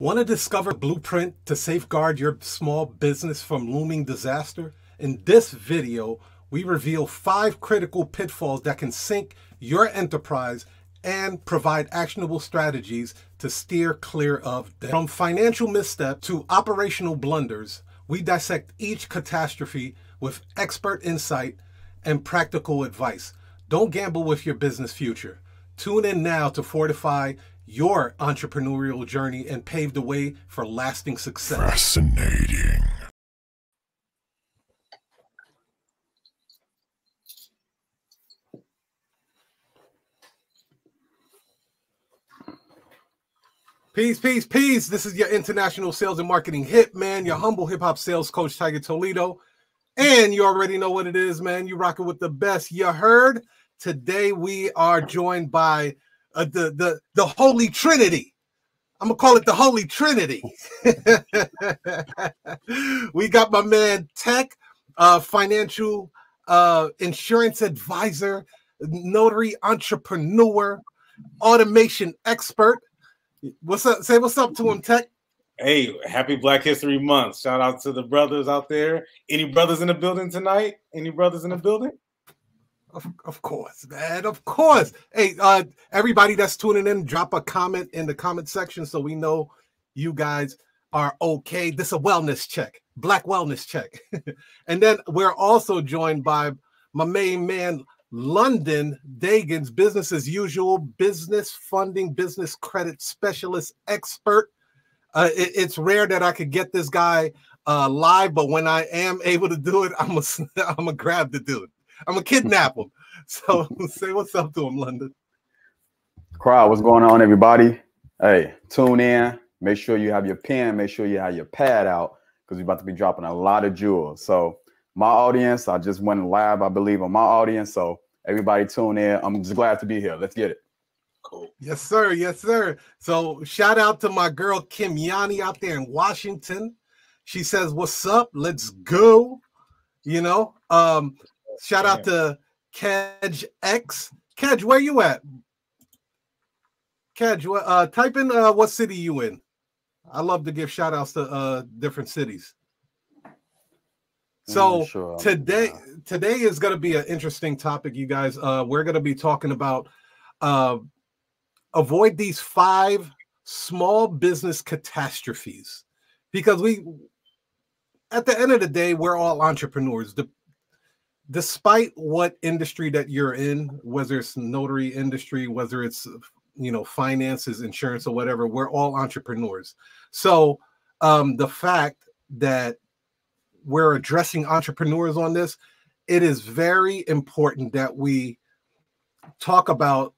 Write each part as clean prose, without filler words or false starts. Want to discover a blueprint to safeguard your small business from looming disaster? In this video, we reveal 5 critical pitfalls that can sink your enterprise and provide actionable strategies to steer clear of them. From financial missteps to operational blunders, we dissect each catastrophe with expert insight and practical advice. Don't gamble with your business future. Tune in now to fortify your entrepreneurial journey and pave the way for lasting success. Fascinating. Peace, peace, peace. This is your international sales and marketing hit, man. Your humble hip-hop sales coach, Tiger Toledo. And you already know what it is, man. You rocking with the best. You heard? Today we are joined by the Holy Trinity. I'm going to call it the Holy Trinity. We got my man Tech, financial insurance advisor, notary entrepreneur, automation expert. What's up? Say what's up to him, Tech. Hey, happy Black History Month. Shout out to the brothers out there. Any brothers in the building tonight? Any brothers in the building? Of course, man. Of course. Hey, everybody that's tuning in, drop a comment in the comment section so we know you guys are okay. This is a wellness check, Black wellness check. And then we're also joined by my main man, London Dagans, business as usual, business funding, business credit specialist expert. It's rare that I could get this guy live, but when I am able to do it, I'm gonna grab the dude. I'm gonna kidnap him. So say what's up to him, London. Crowd, what's going on, everybody? Hey, tune in. Make sure you have your pen. Make sure you have your pad out because we're about to be dropping a lot of jewels. So my audience, I just went live, I believe, on my audience. So everybody tune in. I'm just glad to be here. Let's get it. Cool. Yes, sir. Yes, sir. So shout out to my girl, Kim Yanni, out there in Washington. She says, what's up? Let's go. You know, shout out to Kedge X. Kedge, where you at? Kedge, type in what city you in. I love to give shout outs to different cities. So sure. Today is going to be an interesting topic, you guys. We're going to be talking about avoid these 5 small business catastrophes, because we, at the end of the day, we're all entrepreneurs. Despite what industry that you're in, whether it's notary industry, whether it's, you know, finances, insurance, or whatever, we're all entrepreneurs. So the fact that we're addressing entrepreneurs on this, it is very important that we talk about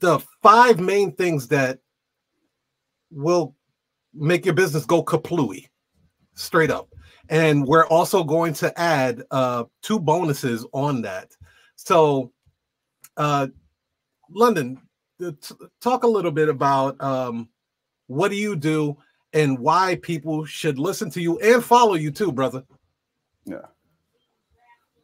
the 5 main things that will make your business go kaplooey, straight up. And we're also going to add 2 bonuses on that. So, London, talk a little bit about what do you do and why people should listen to you and follow you too, brother. Yeah.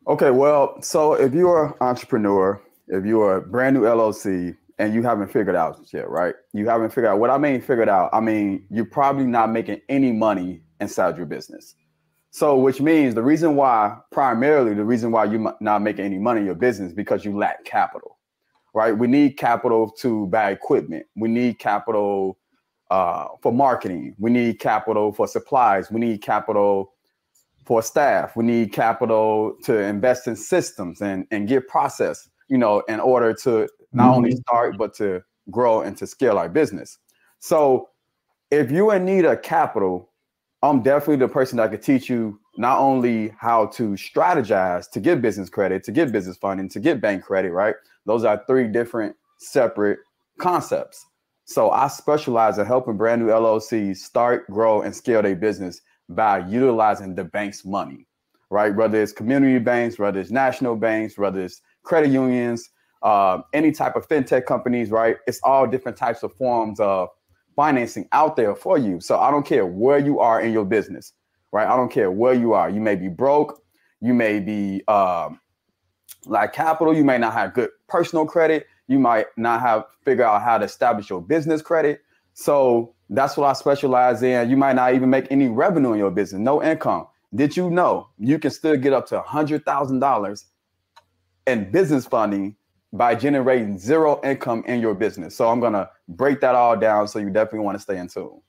Okay, well, so if you're an entrepreneur, if you're a brand new LLC and you haven't figured out yet, right? You haven't figured out, what I mean figured out, I mean, you're probably not making any money inside your business. So which means the reason why, primarily the reason why you're not making any money in your business, because you lack capital, right? We need capital to buy equipment. We need capital for marketing. We need capital for supplies. We need capital for staff. We need capital to invest in systems and get process, you know, in order to not only start, but to grow and to scale our business. So if you're in need of capital, I'm definitely the person that could teach you not only how to strategize to get business credit, to get business funding, to get bank credit, right? Those are 3 different separate concepts. So I specialize in helping brand new LLCs start, grow, and scale their business by utilizing the bank's money, right? Whether it's community banks, whether it's national banks, whether it's credit unions, any type of fintech companies, right? It's all different types of forms of financing out there for you. So I don't care where you are in your business, right? I don't care where you are. You may be broke, you may be lack capital, you may not have good personal credit, you might not have figured out how to establish your business credit. So that's what I specialize in. You might not even make any revenue in your business, no income. Did you know you can still get up to $100,000 in business funding by generating zero income in your business? So I'm going to break that all down. So you definitely want to stay in tune.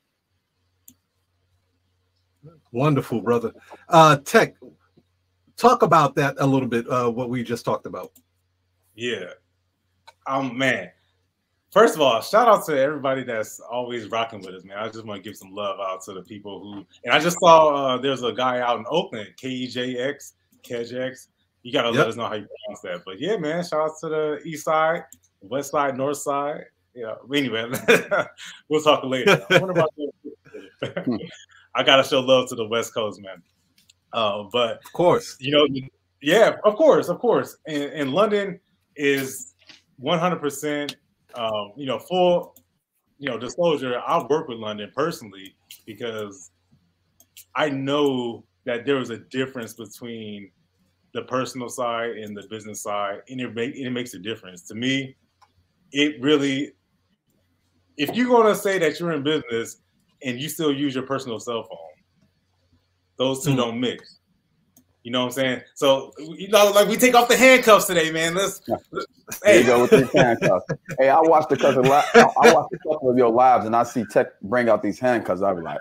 Wonderful, brother. Tech, talk about that a little bit, what we just talked about. Yeah. Man. First of all, shout out to everybody that's always rocking with us, man. I just want to give some love out to the people who, and I just saw there's a guy out in Oakland, KEJX, KEJX. You got to let us know how you pronounce that. But yeah, man, shout out to the east side, west side, north side. Yeah, anyway, we'll talk later. I wonder about I got to show love to the West Coast, man. But of course, you know, yeah, of course, and London is 100%. You know, full, you know, disclosure, I work with London personally because I know that there is a difference between the personal side and the business side, and it makes a difference. To me, it really, if you're going to say that you're in business and you still use your personal cell phone, those two don't mix. You know what I'm saying? So, you know, like we take off the handcuffs today, man. Hey. There you go with these handcuffs. Hey, I watched a couple of your lives, and I see Tech bring out these handcuffs. I'll be like,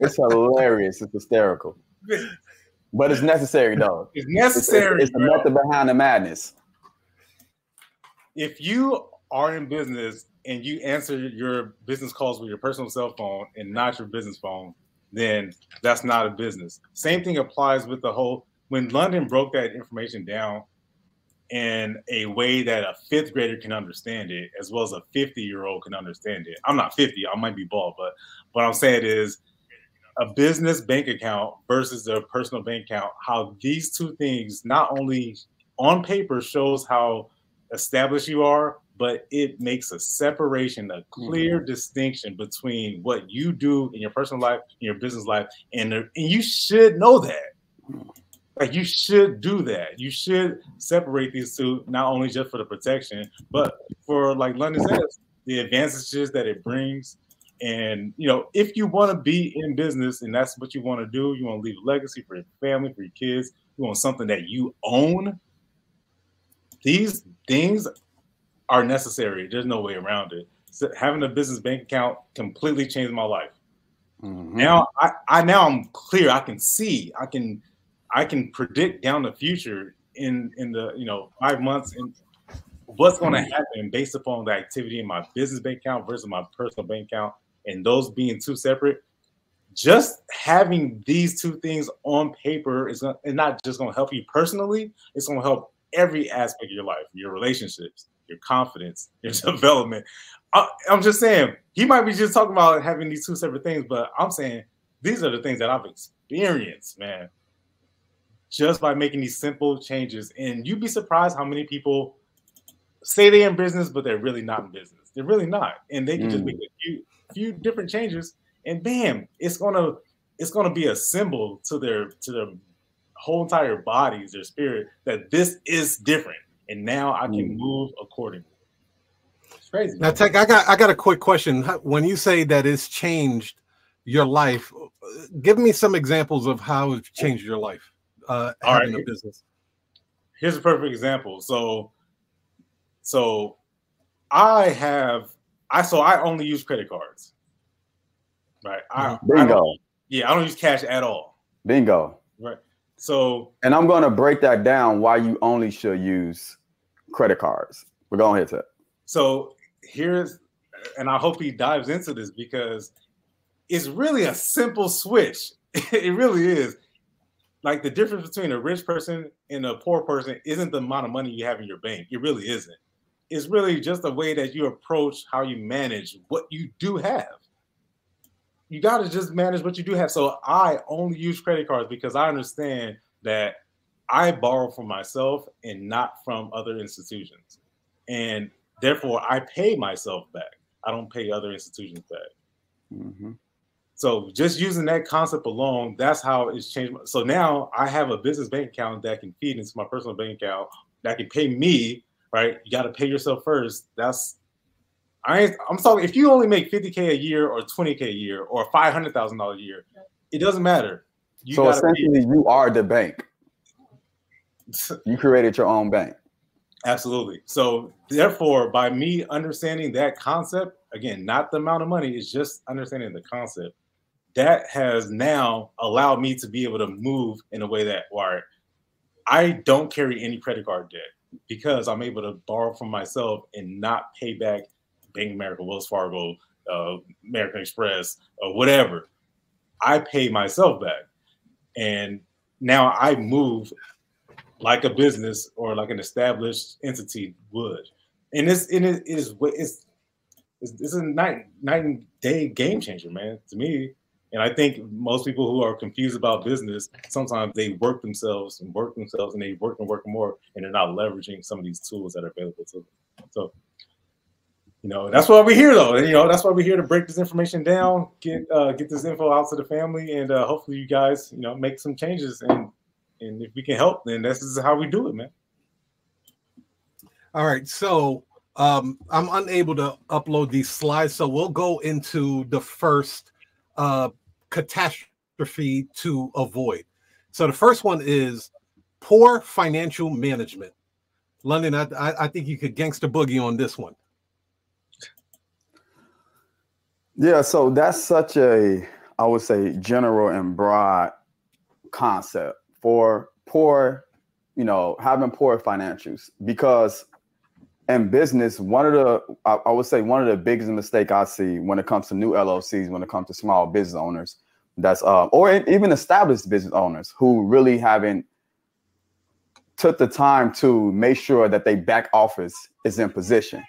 it's hilarious. It's hysterical. But it's necessary, though. It's necessary. It's the method behind the madness. If you are in business and you answer your business calls with your personal cell phone and not your business phone, then that's not a business. Same thing applies with the whole, when London broke that information down in a way that a fifth grader can understand it, as well as a 50-year-old can understand it. I'm not 50, I might be bald, but what I'm saying is a business bank account versus a personal bank account, how these two things not only on paper shows how established you are, but it makes a separation, a clear distinction between what you do in your personal life, in your business life, and you should know that. Like, you should do that. You should separate these two, not only just for the protection, but for, like London says, the advantages that it brings. And, you know, if you want to be in business and that's what you want to do, you want to leave a legacy for your family, for your kids, you want something that you own, these things are necessary. There's no way around it. So having a business bank account completely changed my life. Now I'm clear. I can see. I can predict down the future in the 5 months and what's going to happen based upon the activity in my business bank account versus my personal bank account, and those being two separate. Just having these two things on paper is not just going to help you personally. It's going to help every aspect of your life, your relationships, your confidence, your development. I'm just saying, he might be just talking about having these two separate things, but I'm saying these are the things that I've experienced, man, just by making these simple changes. And you'd be surprised how many people say they're in business, but they're really not in business. They're really not. And they can just make a few different changes, and bam, it's gonna be a symbol to their whole entire bodies, their spirit, that this is different. And now I can move accordingly. It's crazy. Now, Tech, I got a quick question. When you say that it's changed your life, give me some examples of how it's changed your life having a business. Here's a perfect example. So I only use credit cards. Right. Bingo. I don't use cash at all. Bingo. Right. So, and I'm going to break that down why you only should use credit cards. We're going here to it. So here's, and I hope he dives into this because it's really a simple switch. It really is. Like, the difference between a rich person and a poor person isn't the amount of money you have in your bank. It really isn't. It's really just the way that you approach how you manage what you do have. You got to just manage what you do have. So I only use credit cards because I understand that I borrow from myself and not from other institutions. And therefore, I pay myself back. I don't pay other institutions back. So just using that concept alone, that's how it's changed. So now I have a business bank account that can feed into my personal bank account that can pay me, right? You got to pay yourself first. That's I'm sorry, if you only make $50K a year or $20K a year or $500,000 a year, it doesn't matter. You so essentially you are the bank. You created your own bank. Absolutely. So therefore, by me understanding that concept, again, not the amount of money, it's just understanding the concept, that has now allowed me to be able to move in a way that, all right, I don't carry any credit card debt because I'm able to borrow from myself and not pay back Bank of America, Wells Fargo, American Express, or whatever. I pay myself back. And now I move like a business or like an established entity would. And it's a night and day game changer, man, to me. And I think most people who are confused about business, sometimes they work themselves and they work and work more, and they're not leveraging some of these tools that are available to them. So, you know, that's why we're here, though. You know, that's why we're here to break this information down, get this info out to the family, and hopefully you guys, you know, make some changes. And if we can help, then this is how we do it, man. All right. So I'm unable to upload these slides, so we'll go into the first catastrophe to avoid. So the first one is poor financial management. London, I think you could gangster boogie on this one. Yeah, so that's such a, I would say, general and broad concept for poor, you know, having poor financials. Because in business, one of the, I would say, one of the biggest mistakes I see when it comes to new LLCs, when it comes to small business owners, that's or even established business owners who really haven't took the time to make sure that their back office is in position.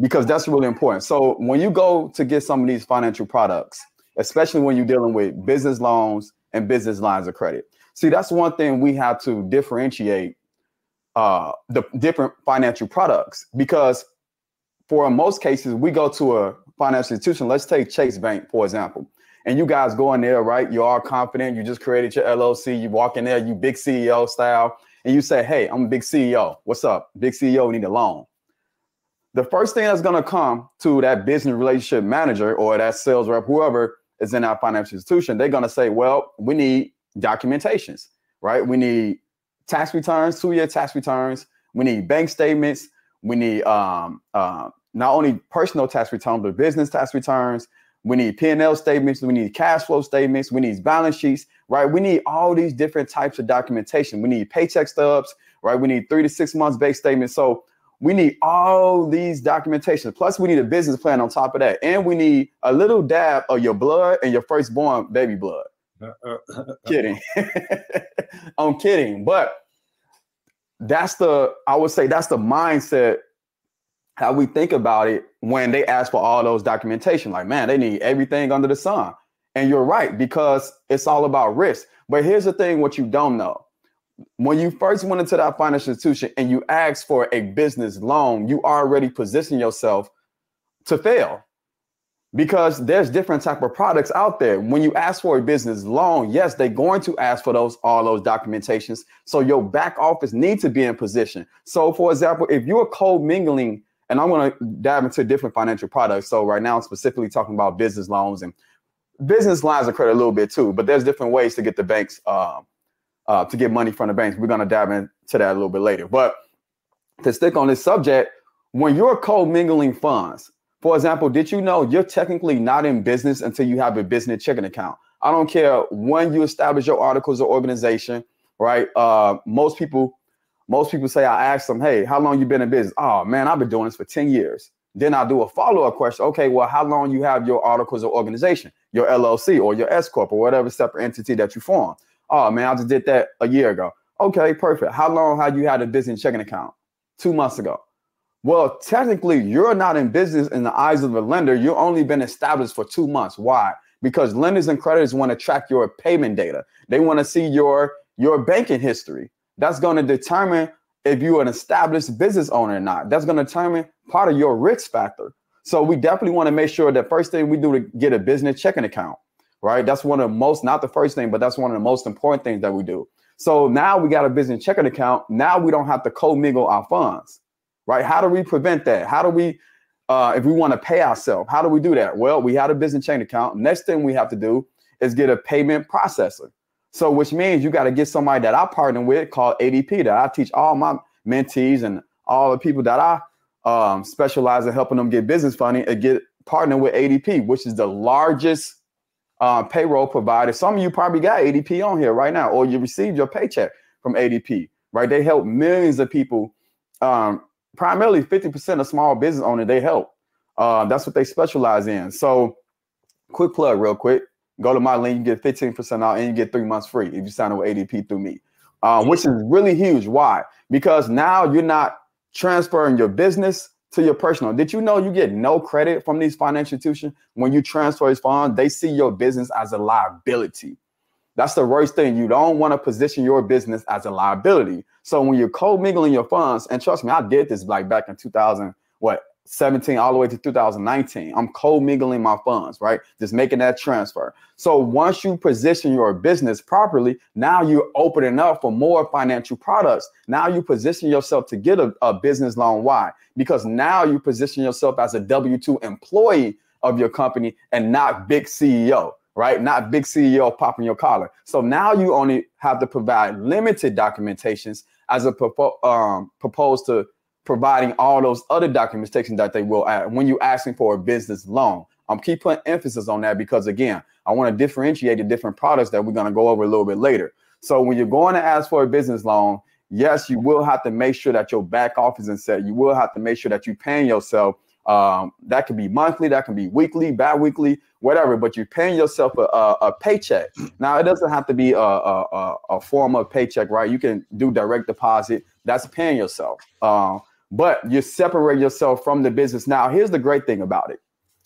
Because that's really important. So when you go to get some of these financial products, especially when you're dealing with business loans and business lines of credit, see, that's one thing we have to differentiate the different financial products. Because for most cases, we go to a financial institution. Let's take Chase Bank, for example. And you guys go in there, right? You're all confident. You just created your LLC. You walk in there, you big CEO style. And you say, hey, I'm a big CEO. What's up? Big CEO, we need a loan. The first thing that's going to come to that business relationship manager or that sales rep, whoever is in that financial institution, they're going to say, well, we need documentations, right? We need tax returns, 2-year tax returns. We need bank statements. We need not only personal tax returns, but business tax returns. We need P&L statements. We need cash flow statements. We need balance sheets, right? We need all these different types of documentation. We need paycheck stubs, right? We need 3 to 6 months bank statements. So we need all these documentation. Plus, we need a business plan on top of that. And we need a little dab of your blood and your firstborn baby blood. Kidding. I'm kidding. But that's the, I would say that's the mindset, how we think about it when they ask for all those documentation. Like, man, they need everything under the sun. And you're right, because it's all about risk. But here's the thing, what you don't know. When you first went into that financial institution and you asked for a business loan, you already position yourself to fail, because there's different type of products out there. When you ask for a business loan, yes, they're going to ask for those all those documentations. So your back office needs to be in position. So for example, if you're co-mingling, and I'm going to dive into different financial products. So right now I'm specifically talking about business loans and business lines of credit a little bit too, but there's different ways to get the banks, to get money from the banks. We're going to dive into that a little bit later. But to stick on this subject, when you're co-mingling funds, for example, did you know you're technically not in business until you have a business checking account? I don't care when you establish your articles or organization, right? Most people say, I ask them, hey, how long you been in business? Oh, man, I've been doing this for 10 years. Then I do a follow-up question. Okay, well, how long you have your articles or organization, your LLC or your S-Corp or whatever separate entity that you form? Oh, man, I just did that a year ago. Okay, perfect. How long have you had a business checking account? 2 months ago. Well, technically, you're not in business in the eyes of a lender. You've only been established for 2 months. Why? Because lenders and creditors want to track your payment data. They want to see your banking history. That's going to determine if you're an established business owner or not. That's going to determine part of your risk factor. So we definitely want to make sure that first thing we do to get a business checking account. Right. That's one of the most, not the first thing, but that's one of the most important things that we do. So now we got a business checking account. Now we don't have to co-mingle our funds. Right. How do we prevent that? How do we if we want to pay ourselves. How do we do that? Well, we have a business chain account. Next thing we have to do is get a payment processor. So which means you got to get somebody that I partner with called ADP, that I teach all my mentees and all the people that I specialize in helping them get business funding and get partner with ADP, which is the largest payroll provider. Some of you probably got ADP on here right now, or you received your paycheck from ADP, right? They help millions of people, primarily 50% of small business owners, they help. That's what they specialize in. So quick plug real quick, go to my link, you get 15% off and you get 3 months free if you sign up with ADP through me, which is really huge. Why? Because now you're not transferring your business to your personal. Did you know you get no credit from these financial institutions? When you transfer these funds, they see your business as a liability. That's the worst thing. You don't want to position your business as a liability. So when you're co-mingling your funds, and trust me, I did this like back in 2017 all the way to 2019. I'm co-mingling my funds, right? Just making that transfer. So once you position your business properly, now you're opening up for more financial products. Now you position yourself to get a business loan. Why? Because now you position yourself as a W-2 employee of your company and not big CEO, right? Not big CEO popping your collar. So now you only have to provide limited documentations as a proposed to providing all those other documentation that they will add when you're asking for a business loan. I'm keep putting emphasis on that because, again, I want to differentiate the different products that we're going to go over a little bit later. So when you're going to ask for a business loan, yes, you will have to make sure that your back office is set. You will have to make sure that you're paying yourself. That could be monthly, that can be weekly, bi-weekly, whatever, but you're paying yourself a paycheck. Now, it doesn't have to be a form of paycheck, right? You can do direct deposit. That's paying yourself. But you separate yourself from the business. Now, here's the great thing about it,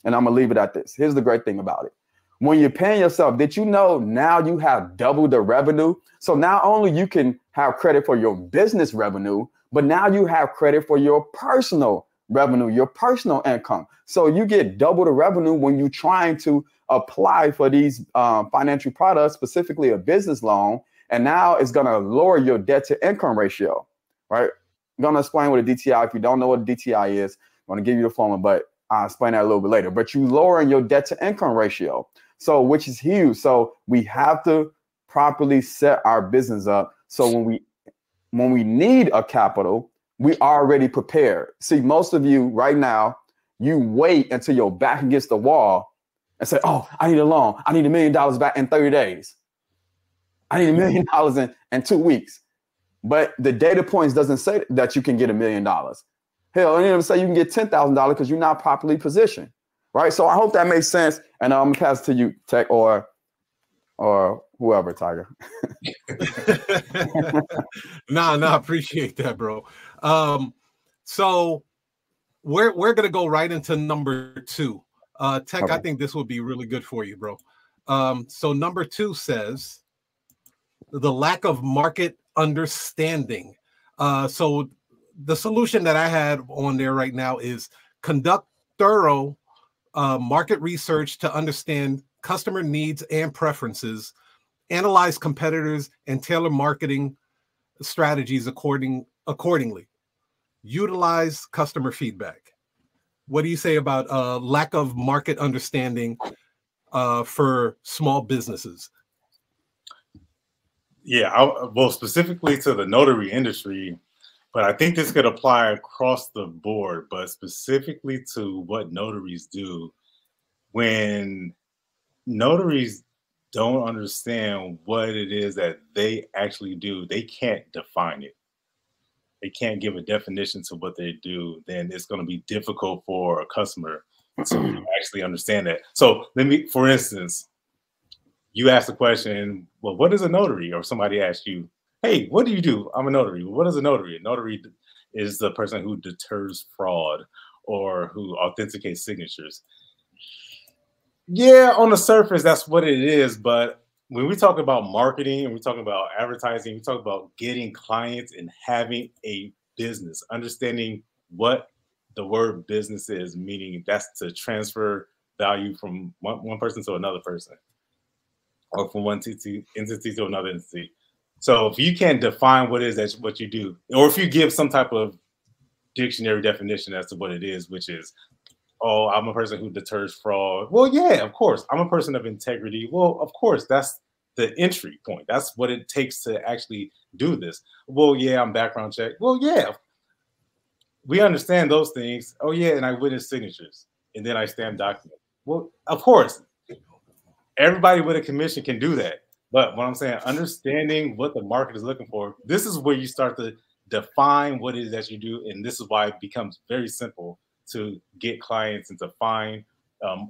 and I'm going to leave it at this. Here's the great thing about it. When you're paying yourself, did you know now you have double the revenue? So not only you can have credit for your business revenue, but now you have credit for your personal revenue, your personal income. So you get double the revenue when you're trying to apply for these financial products, specifically a business loan, and now it's going to lower your debt to income ratio, right? I'm going to explain what a DTI, if you don't know what a DTI is, I'm going to give you the formula, but I'll explain that a little bit later. But you're lowering your debt to income ratio, so which is huge. So we have to properly set our business up. So when we need a capital, we already prepared. See, most of you right now, you wait until your back against the wall and say, oh, I need a loan. I need $1 million back in 30 days. I need $1 million in 2 weeks. But the data points doesn't say that you can get $1 million. Hell, I didn't even say you can get $10,000 because you're not properly positioned, right? So I hope that makes sense. And I'm gonna pass it to you, Tech, or whoever, Tiger. Nah, appreciate that, bro. So we're gonna go right into number two. Tech, okay. I think this would be really good for you, bro. So number two says the lack of market understanding. So the solution that I had on there right now is conduct thorough market research to understand customer needs and preferences, analyze competitors, and tailor marketing strategies accordingly. Utilize customer feedback. What do you say about lack of market understanding for small businesses? Yeah, well, specifically to the notary industry, but I think this could apply across the board, but specifically to what notaries do. When notaries don't understand what it is that they actually do, they can't define it. They can't give a definition to what they do, then it's going to be difficult for a customer to actually understand that. So let me, for instance, you ask the question, well, what is a notary? Or somebody asks you, hey, what do you do? I'm a notary. What is a notary? A notary is the person who deters fraud or who authenticates signatures. Yeah, on the surface, that's what it is. But when we talk about marketing and we talk about advertising, we talk about getting clients and having a business, understanding what the word business is, meaning that's to transfer value from one person to another person, or from one entity to another entity. So if you can't define what it is that's what you do, or if you give some type of dictionary definition as to what it is, which is oh, I'm a person who deters fraud. Well, yeah, of course. I'm a person of integrity. Well, of course, that's the entry point. That's what it takes to actually do this. Well, yeah, I'm background checked. Well, yeah, we understand those things. Oh, yeah, and I witnessed signatures, and then I stamped documents. Well, of course, everybody with a commission can do that. But what I'm saying, understanding what the market is looking for, this is where you start to define what it is that you do, and this is why it becomes very simple to get clients and to find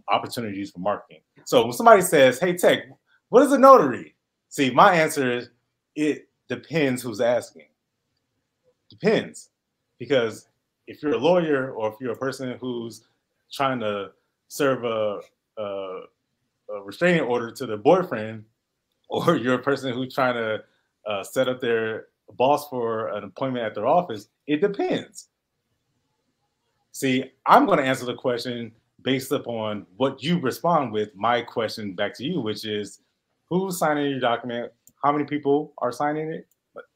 opportunities for marketing. So when somebody says, hey, Tech, what is a notary? See, my answer is it depends who's asking. Depends. Because if you're a lawyer or if you're a person who's trying to serve a restraining order to their boyfriend, or you're a person who's trying to set up their boss for an appointment at their office, it depends. See, I'm going to answer the question based upon what you respond with my question back to you, which is who's signing your document, how many people are signing it,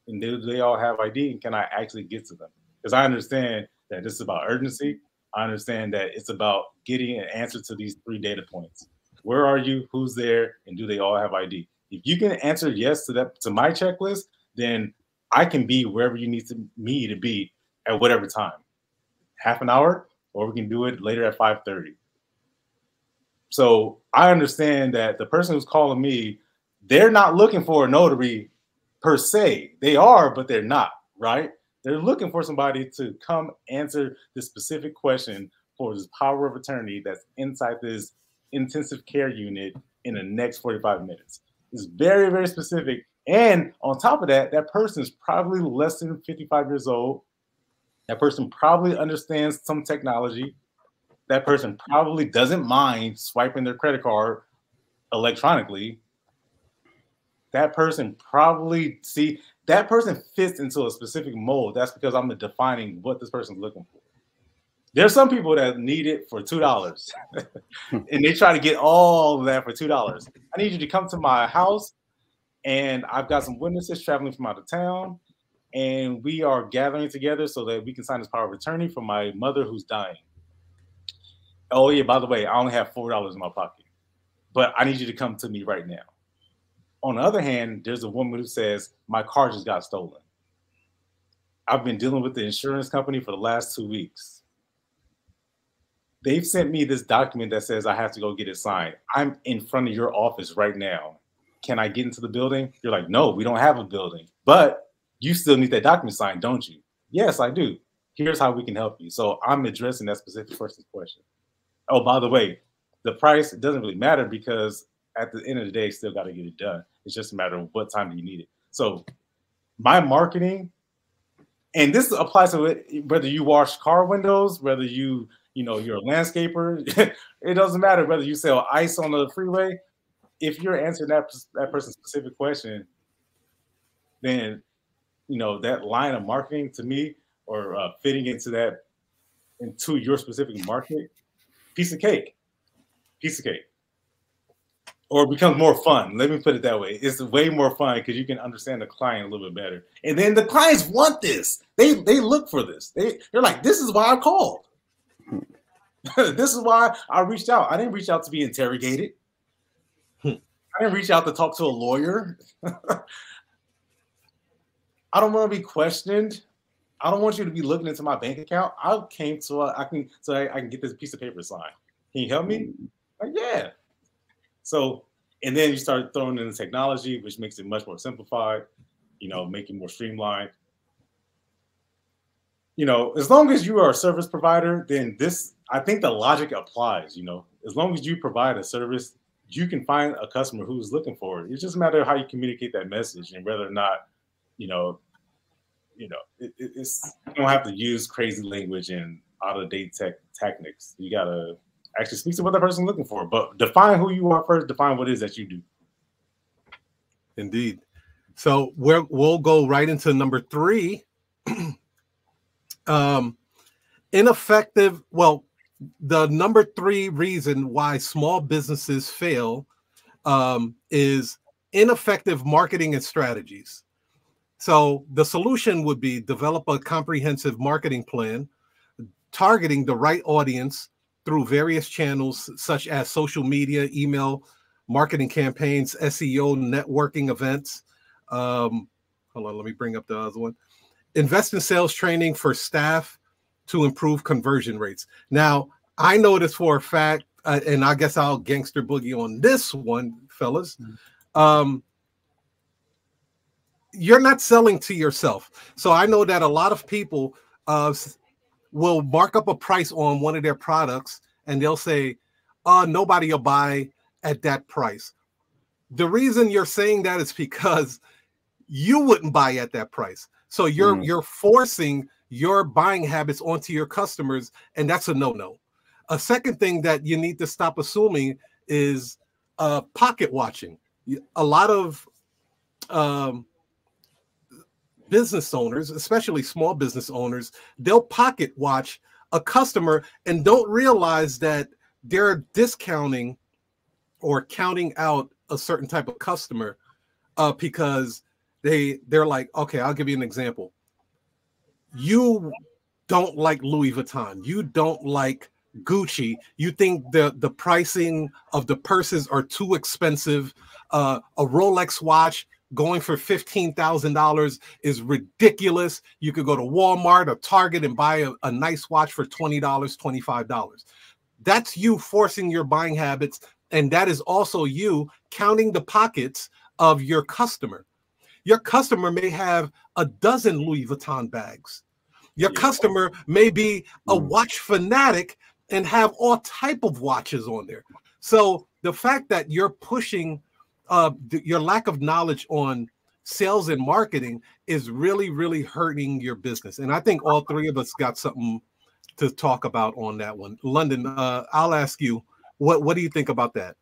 and do they all have ID, and can I actually get to them? Because I understand that this is about urgency. I understand that it's about getting an answer to these three data points. Where are you? Who's there? And do they all have ID? If you can answer yes to that, to my checklist, then I can be wherever you need me to be at whatever time. Half an hour, or we can do it later at 5:30. So I understand that the person who's calling me, they're not looking for a notary per se. They are, but they're not, right? They're looking for somebody to come answer this specific question for this power of attorney that's inside this intensive care unit in the next 45 minutes. It's very, very specific. And on top of that, that person's probably less than 55 years old. That person probably understands some technology. That person probably doesn't mind swiping their credit card electronically. That person probably, see, that person fits into a specific mold. That's because I'm defining what this person's looking for. There's some people that need it for $2 and they try to get all of that for $2. I need you to come to my house, and I've got some witnesses traveling from out of town, and we are gathering together so that we can sign this power of attorney for my mother who's dying. Oh, yeah, by the way, I only have $4 in my pocket, but I need you to come to me right now. On the other hand, there's a woman who says, my car just got stolen. I've been dealing with the insurance company for the last 2 weeks. They've sent me this document that says I have to go get it signed. I'm in front of your office right now. Can I get into the building? You're like, no, we don't have a building. But you still need that document signed, don't you? Yes, I do. Here's how we can help you. So I'm addressing that specific person's question. Oh, by the way, the price doesn't really matter because at the end of the day, still got to get it done. It's just a matter of what time do you need it. So my marketing, and this applies to it, whether you wash car windows, whether you know, you're a landscaper, it doesn't matter whether you sell ice on the freeway. If you're answering that person's specific question, then, you know, that line of marketing to me, or fitting into that, into your specific market, piece of cake. Or it becomes more fun. Let me put it that way. It's way more fun because you can understand the client a little bit better. And then the clients want this. They look for this. They're like, this is why I called. This is why I reached out. I didn't reach out to be interrogated. I didn't reach out to talk to a lawyer. I don't want to be questioned. I don't want you to be looking into my bank account. I came so I can get this piece of paper signed. Can you help me? Like, yeah. So, and then you start throwing in the technology, which makes it much more simplified, you know, making more streamlined. You know, as long as you are a service provider, then this, I think the logic applies, you know, as long as you provide a service, you can find a customer who's looking for it. It's just a matter of how you communicate that message and whether or not, it's, you don't have to use crazy language and out-of-date techniques. You got to actually speak to what the person's looking for, but define who you are first, define what it is that you do. Indeed. So we'll go right into number three. Ineffective. Well, the number three reason why small businesses fail is ineffective marketing and strategies. So the solution would be develop a comprehensive marketing plan, targeting the right audience through various channels such as social media, email, marketing campaigns, SEO, networking events. Hold on, let me bring up the other one. Invest in sales training for staff to improve conversion rates. Now, I know this for a fact, and I guess I'll gangster boogie on this one, fellas. You're not selling to yourself. So I know that a lot of people will mark up a price on one of their products, and they'll say, nobody will buy at that price. The reason you're saying that is because you wouldn't buy at that price. So you're forcing your buying habits onto your customers, and that's a no-no. A second thing that you need to stop assuming is pocket watching. A lot of business owners, especially small business owners, they'll pocket watch a customer and don't realize that they're discounting or counting out a certain type of customer because they're like, okay, I'll give you an example. You don't like Louis Vuitton. You don't like Gucci. You think the pricing of the purses are too expensive. A Rolex watch going for $15,000 is ridiculous. You could go to Walmart or Target and buy a nice watch for $20, $25. That's you forcing your buying habits, and that is also you counting the pockets of your customer. Your customer may have a dozen Louis Vuitton bags. Your customer may be a watch fanatic and have all type of watches on there. So the fact that you're pushing your lack of knowledge on sales and marketing is really, really hurting your business. And I think all three of us got something to talk about on that one. London, I'll ask you, what do you think about that?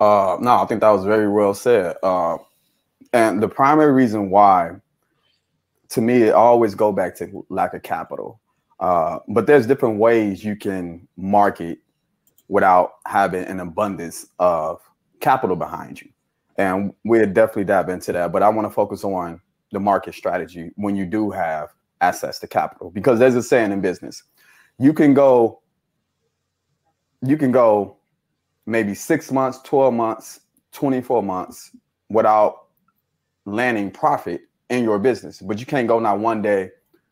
No, I think that was very well said. And the primary reason why, to me, it always go back to lack of capital. But there's different ways you can market without having an abundance of capital behind you. And we'll definitely dive into that. But I want to focus on the market strategy when you do have access to capital, because there's a saying in business, you can go maybe 6 months, 12 months, 24 months without landing profit in your business, but you can't go not one day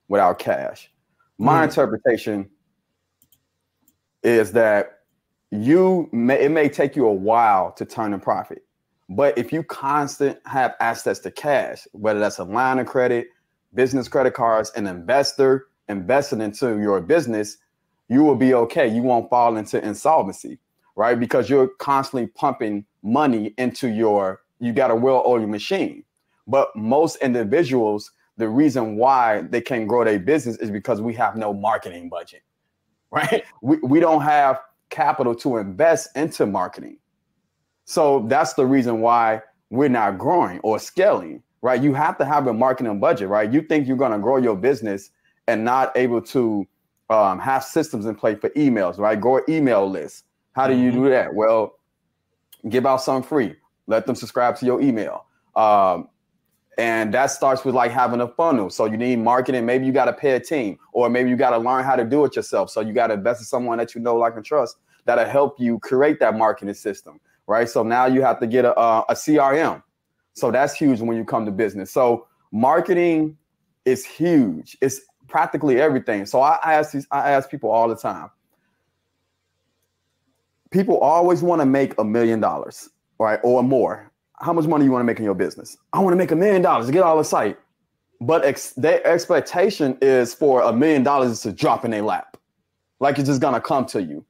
without cash. My interpretation is that it may take you a while to turn a profit, but if you constant have access to cash, whether that's a line of credit, business credit cards, an investor investing into your business, you will be okay. You won't fall into insolvency, right? Because you're constantly pumping money into you got a well-oiled machine. But most individuals, the reason why they can't grow their business is because we have no marketing budget, right? We don't have capital to invest into marketing. So that's the reason why we're not growing or scaling, right? You have to have a marketing budget, right? You think you're going to grow your business and not able to have systems in place for emails, right? Grow email lists. How do you do that? Well, give out some free. Let them subscribe to your email. And that starts with like having a funnel. So you need marketing. Maybe you got to pay a team, or maybe you got to learn how to do it yourself. So you got to invest in someone that you know, like, and trust that'll help you create that marketing system, right? So now you have to get a CRM. So that's huge when you come to business. So marketing is huge. It's practically everything. So I ask people all the time. People always want to make $1 million, right, or more. How much money you want to make in your business? I want to make $1 million to get all excited. But their expectation is for $1 million to drop in their lap. Like it's just going to come to you.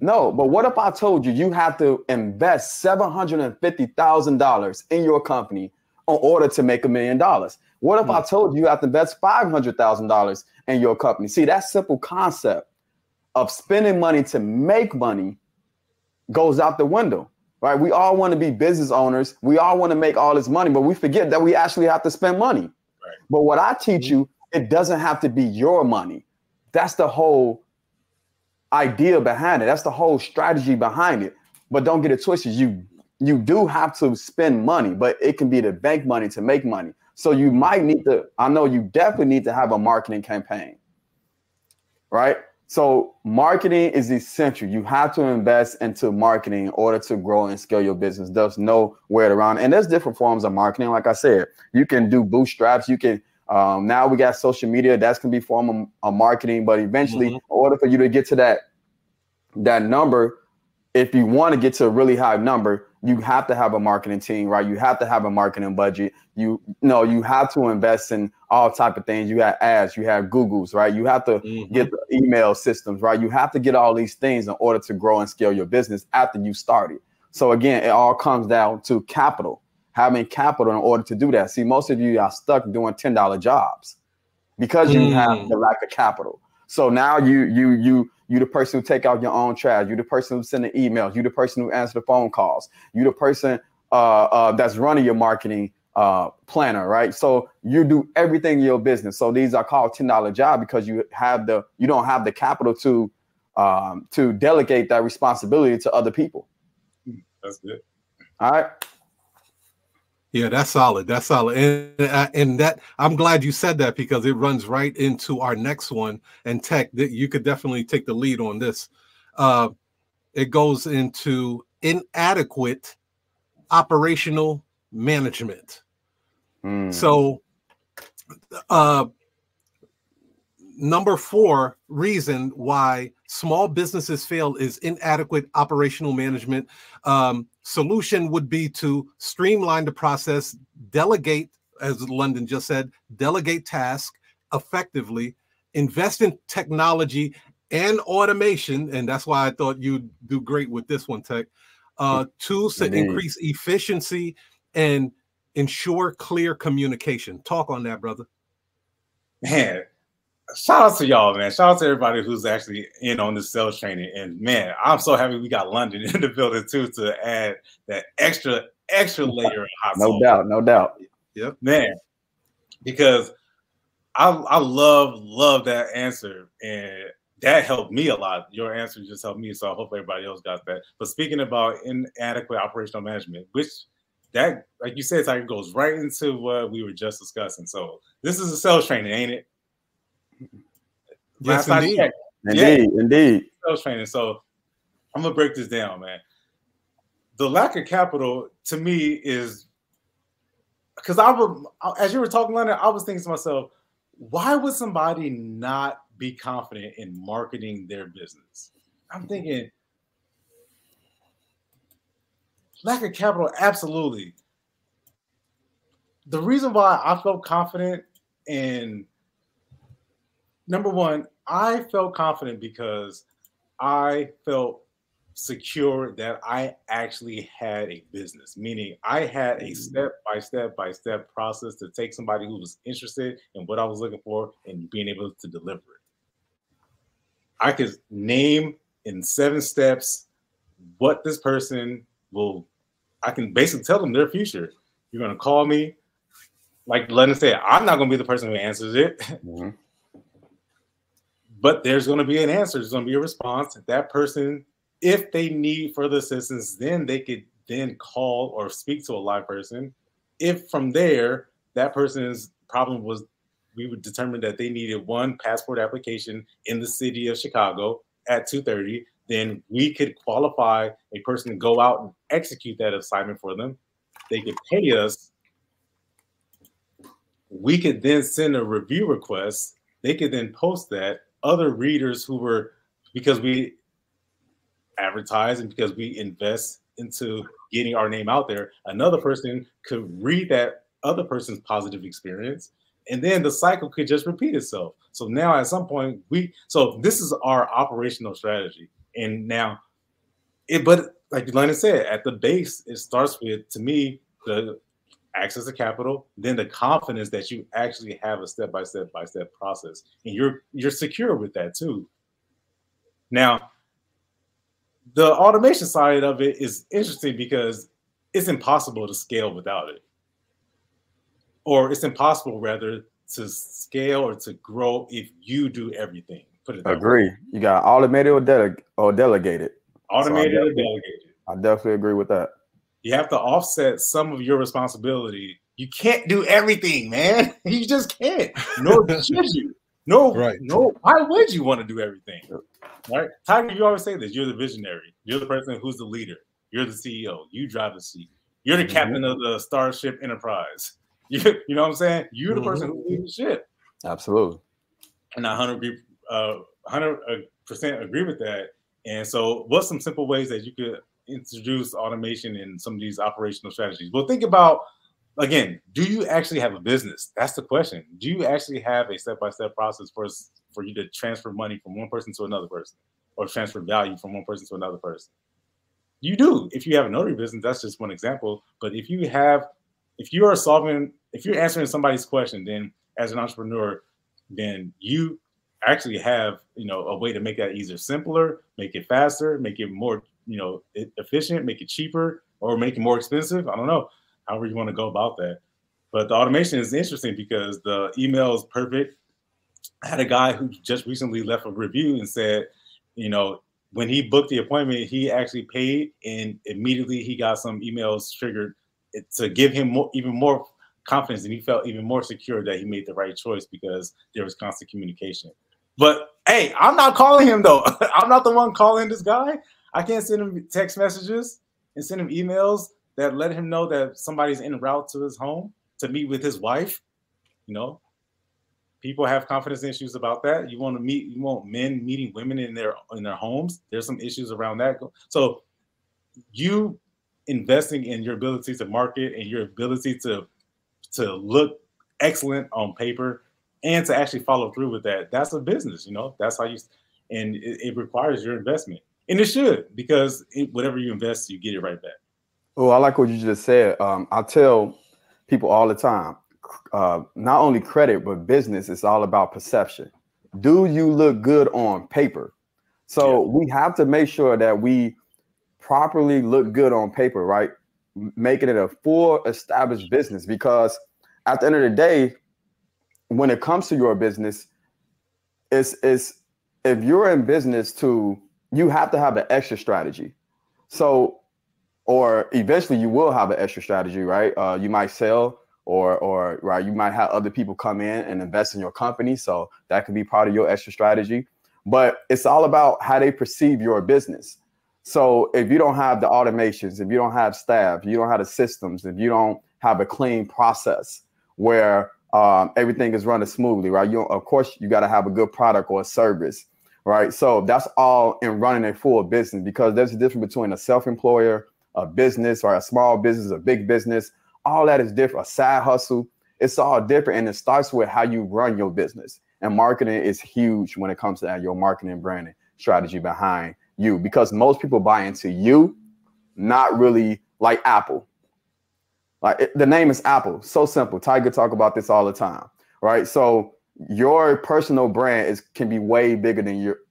No, but what if I told you, you have to invest $750,000 in your company in order to make $1 million? What if I told you have to invest $500,000 in your company? See, that simple concept of spending money to make money goes out the window. Right. We all want to be business owners. We all want to make all this money, but we forget that we actually have to spend money. Right. But what I teach you, it doesn't have to be your money. That's the whole idea behind it. That's the whole strategy behind it. But don't get it twisted. You do have to spend money, but it can be the bank money to make money. So you might need to, I know you definitely need to have a marketing campaign. Right. So marketing is essential. You have to invest into marketing in order to grow and scale your business. There's no way around. And there's different forms of marketing. Like I said, you can do bootstraps. You can now we got social media. That's going to be form of marketing. But eventually, in order for you to get to that number, if you want to get to a really high number, you have to have a marketing team, right? You have to have a marketing budget. You have to invest in all type of things. You have ads, you have Googles, right? You have to get the email systems, right? You have to get all these things in order to grow and scale your business after you started. So again, it all comes down to capital, having capital in order to do that. See, most of you are stuck doing $10 jobs because you have the lack of capital. So now you the person who take out your own trash, you the person who send the emails, you the person who answer the phone calls, you the person that's running your marketing planner, right? So you do everything in your business. So these are called $10 job because you don't have the capital to delegate that responsibility to other people. That's good. All right. Yeah, that's solid. That's solid. And that, I'm glad you said that because it runs right into our next one. And Tech, that you could definitely take the lead on this. It goes into inadequate operational management. So number 4 reason why small businesses fail is inadequate operational management. Solution would be to streamline the process, delegate, as London just said, delegate tasks effectively, invest in technology and automation, and that's why I thought you'd do great with this one, Tech. Tools to increase efficiency and ensure clear communication. Talk on that, brother. Man, shout out to y'all, man. Shout out to everybody who's actually in on this sales training. And man, I'm so happy we got London in the building too to add that extra layer of hot sauce. No doubt, no doubt. Yep. Man, because I love that answer. And that helped me a lot. Your answer just helped me. So I hope everybody else got that. But speaking about inadequate operational management, which that, like you said, Tiger, goes right into what we were just discussing. So this is a sales training, ain't it? Yes, indeed. Sales training. So I'm gonna break this down, man. The lack of capital to me is because as you were talking, London, I was thinking to myself, why would somebody not be confident in marketing their business? I'm thinking lack of capital, absolutely. The reason why I felt confident in number one, I felt confident because I felt secure that I actually had a business, meaning I had a step-by-step process to take somebody who was interested in what I was looking for and being able to deliver it. I could name in 7 steps what this person will, I can basically tell them their future. You're going to call me. Like London said, I'm not going to be the person who answers it. But there's going to be an answer. There's going to be a response. That person, if they need further assistance, then they could then call or speak to a live person. If from there, that person's problem was, we would determine that they needed one passport application in the city of Chicago at 2:30, then we could qualify a person to go out and execute that assignment for them. They could pay us. We could then send a review request. They could then post that. Other readers who were, because we advertise and because we invest into getting our name out there, another person could read that other person's positive experience, and then the cycle could just repeat itself. So now at some point so this is our operational strategy. And now but like London said, at the base, it starts with, to me, the access to capital, then the confidence that you actually have a step-by-step process, and you're secure with that too. Now, the automation side of it is interesting because it's impossible to scale without it, or it's impossible rather to scale or to grow if you do everything. Put it that way. You got automated or delegated. Automated or delegated. I definitely agree with that. You have to offset some of your responsibility. You can't do everything, man. You just can't. Nor should you. No, right. No. Why would you want to do everything? Right? Tiger, you always say this. You're the visionary. You're the person who's the leader. You're the CEO. You drive the seat. You're the captain of the Starship Enterprise. You know what I'm saying? You're the person who leads the ship. Absolutely. And I 100% agree with that. And so what's some simple ways that you could introduce automation in some of these operational strategies? Well, think about, again, do you actually have a business? That's the question. Do you actually have a step-by-step process for you to transfer money from one person to another person or transfer value from one person to another person? You do. If you have a notary business, that's just one example. But if you have, if you're answering somebody's question, then as an entrepreneur, then you actually have, you know, a way to make that either simpler, make it faster, make it more, you know, efficient, make it cheaper, or make it more expensive. I don't know. However you want to go about that. But the automation is interesting because the email is perfect. I had a guy who just recently left a review and said, you know, when he booked the appointment, he actually paid, and immediately he got some emails triggered to give him more, even more confidence, and he felt even more secure that he made the right choice because there was constant communication. But hey, I'm not calling him though. I'm not the one calling this guy. I can't send him text messages and send him emails that let him know that somebody's en route to his home to meet with his wife. You know, people have confidence issues about that. You want men meeting women in their homes. There's some issues around that. So you investing in your ability to market and your ability to look excellent on paper and to actually follow through with that. That's a business, you know, that's how you, and it requires your investment, and it should, because whatever you invest, you get it right back. Oh, I like what you just said. I tell people all the time, not only credit, but business is all about perception. Do you look good on paper? So we have to make sure that we properly look good on paper, right? Making it a full established business, because at the end of the day, when it comes to your business, it's if you're in business to, you have to have an extra strategy. So, or eventually you will have an extra strategy, right? You might sell or right, you might have other people come in and invest in your company. So that could be part of your extra strategy, but it's all about how they perceive your business. So if you don't have the automations, if you don't have staff, you don't have the systems, if you don't have a clean process where everything is running smoothly, right? Of course, you got to have a good product or a service, right? So that's all in running a full business, because there's a difference between a self-employer, a business, or a small business, a big business. All that is different, a side hustle. It's all different, and it starts with how you run your business. And marketing is huge when it comes to that, your marketing and branding strategy behind you, because most people buy into you, not really like Apple. Like the name is Apple, so simple. Tiger talk about this all the time, right? So your personal brand can be way bigger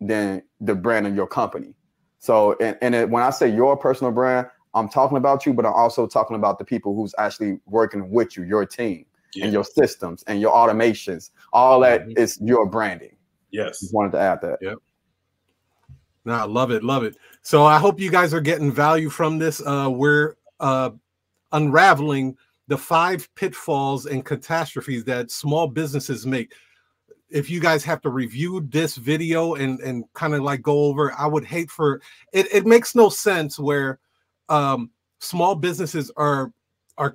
than the brand of your company. So when I say your personal brand, I'm talking about you, but I'm also talking about the people who's actually working with you, your team, and your systems and your automations. All that is your branding. Yes, just wanted to add that. Yep. No, I love it. Love it. So I hope you guys are getting value from this. We're unraveling the 5 pitfalls and catastrophes that small businesses make. If you guys have to review this video and kind of like go over, I would hate for it. It makes no sense where small businesses are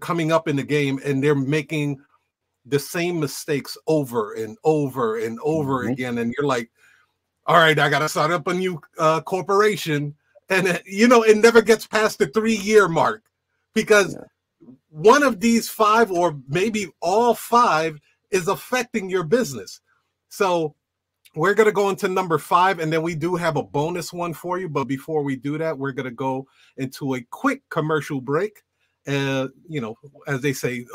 coming up in the game and they're making the same mistakes over and over and over again. And you're like, all right, I got to start up a new corporation. And, you know, it never gets past the 3-year mark, because one of these 5 or maybe all 5 is affecting your business. So we're going to go into number 5, and then we do have a bonus one for you. But before we do that, we're going to go into a quick commercial break. You know, as they say,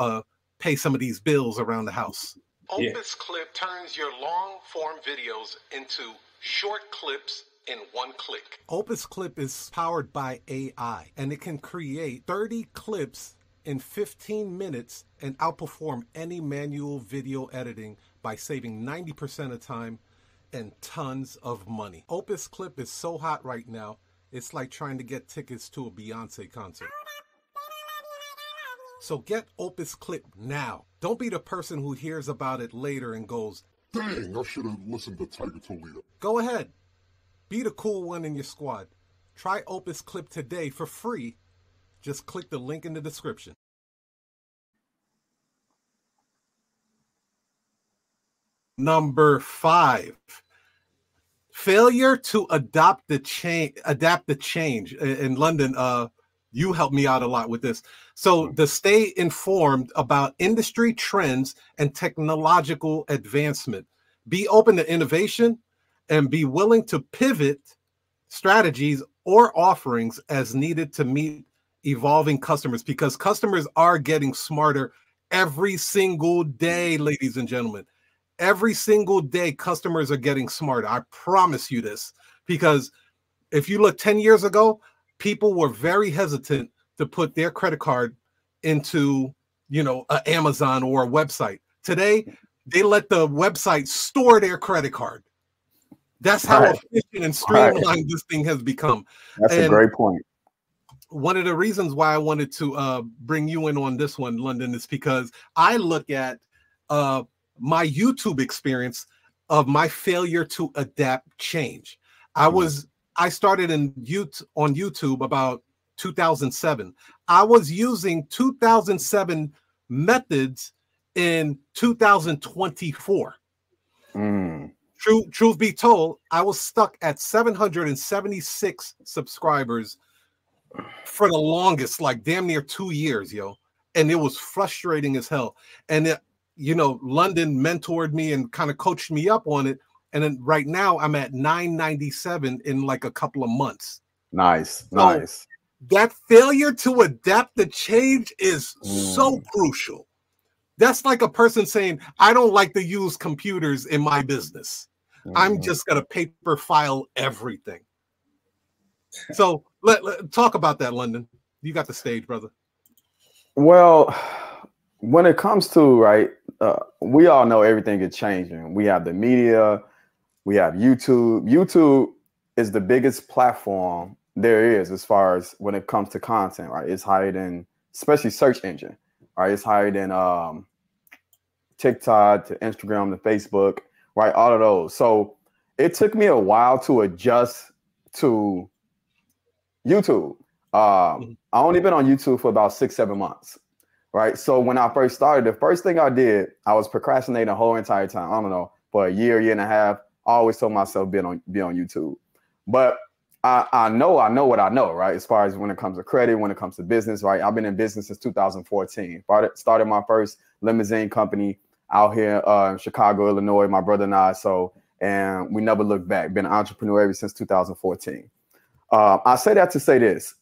pay some of these bills around the house. Opus Clip turns your long form videos into short clips in one click. Opus Clip is powered by AI, and it can create 30 clips in 15 minutes and outperform any manual video editing by saving 90% of time and tons of money. Opus Clip is so hot right now, it's like trying to get tickets to a Beyonce concert. So get Opus Clip now. Don't be the person who hears about it later and goes, Dang, I should have listened to Tiger Toledo. Go ahead. Be the cool one in your squad. Try Opus Clip today for free. Just click the link in the description. Number 5. Failure to adopt the change, in London. You helped me out a lot with this. So to stay informed about industry trends and technological advancement, be open to innovation, and be willing to pivot strategies or offerings as needed to meet evolving customers, because customers are getting smarter every single day, ladies and gentlemen. Every single day, customers are getting smarter. I promise you this, because if you look 10 years ago, people were very hesitant to put their credit card into, you know, an Amazon or a website. Today, they let the website store their credit card. That's how efficient and streamlined this thing has become. That's a great point. One of the reasons why I wanted to bring you in on this one, London, is because I look at my YouTube experience of my failure to adapt change. I started on YouTube about 2007. I was using 2007 methods in 2024. Truth be told, I was stuck at 776 subscribers for the longest, like damn near 2 years, yo. And it was frustrating as hell. And it, you know, London mentored me and kind of coached me up on it. And then right now I'm at 997 in like a couple of months. Nice, so nice. That failure to adapt the change is so crucial. That's like a person saying, I don't like to use computers in my business. I'm just going to paper file everything. So let's talk about that, London. You got the stage, brother. Well, when it comes to, we all know everything is changing. We have the media, we have YouTube. YouTube is the biggest platform there is as far as when it comes to content, right? It's higher than, especially search engine, right? It's higher than TikTok to Instagram to Facebook, right? All of those. So it took me a while to adjust to YouTube. I only been on YouTube for about 6-7 months. Right. So when I first started, the first thing I did, I was procrastinating the whole entire time. I don't know, for a year, year and a half. I always told myself be on YouTube. But I know what I know, right? As far as when it comes to credit, when it comes to business, right? I've been in business since 2014. Started my first limousine company out here in Chicago, Illinois, my brother and I. So, and we never looked back. Been an entrepreneur ever since 2014. I say that to say this.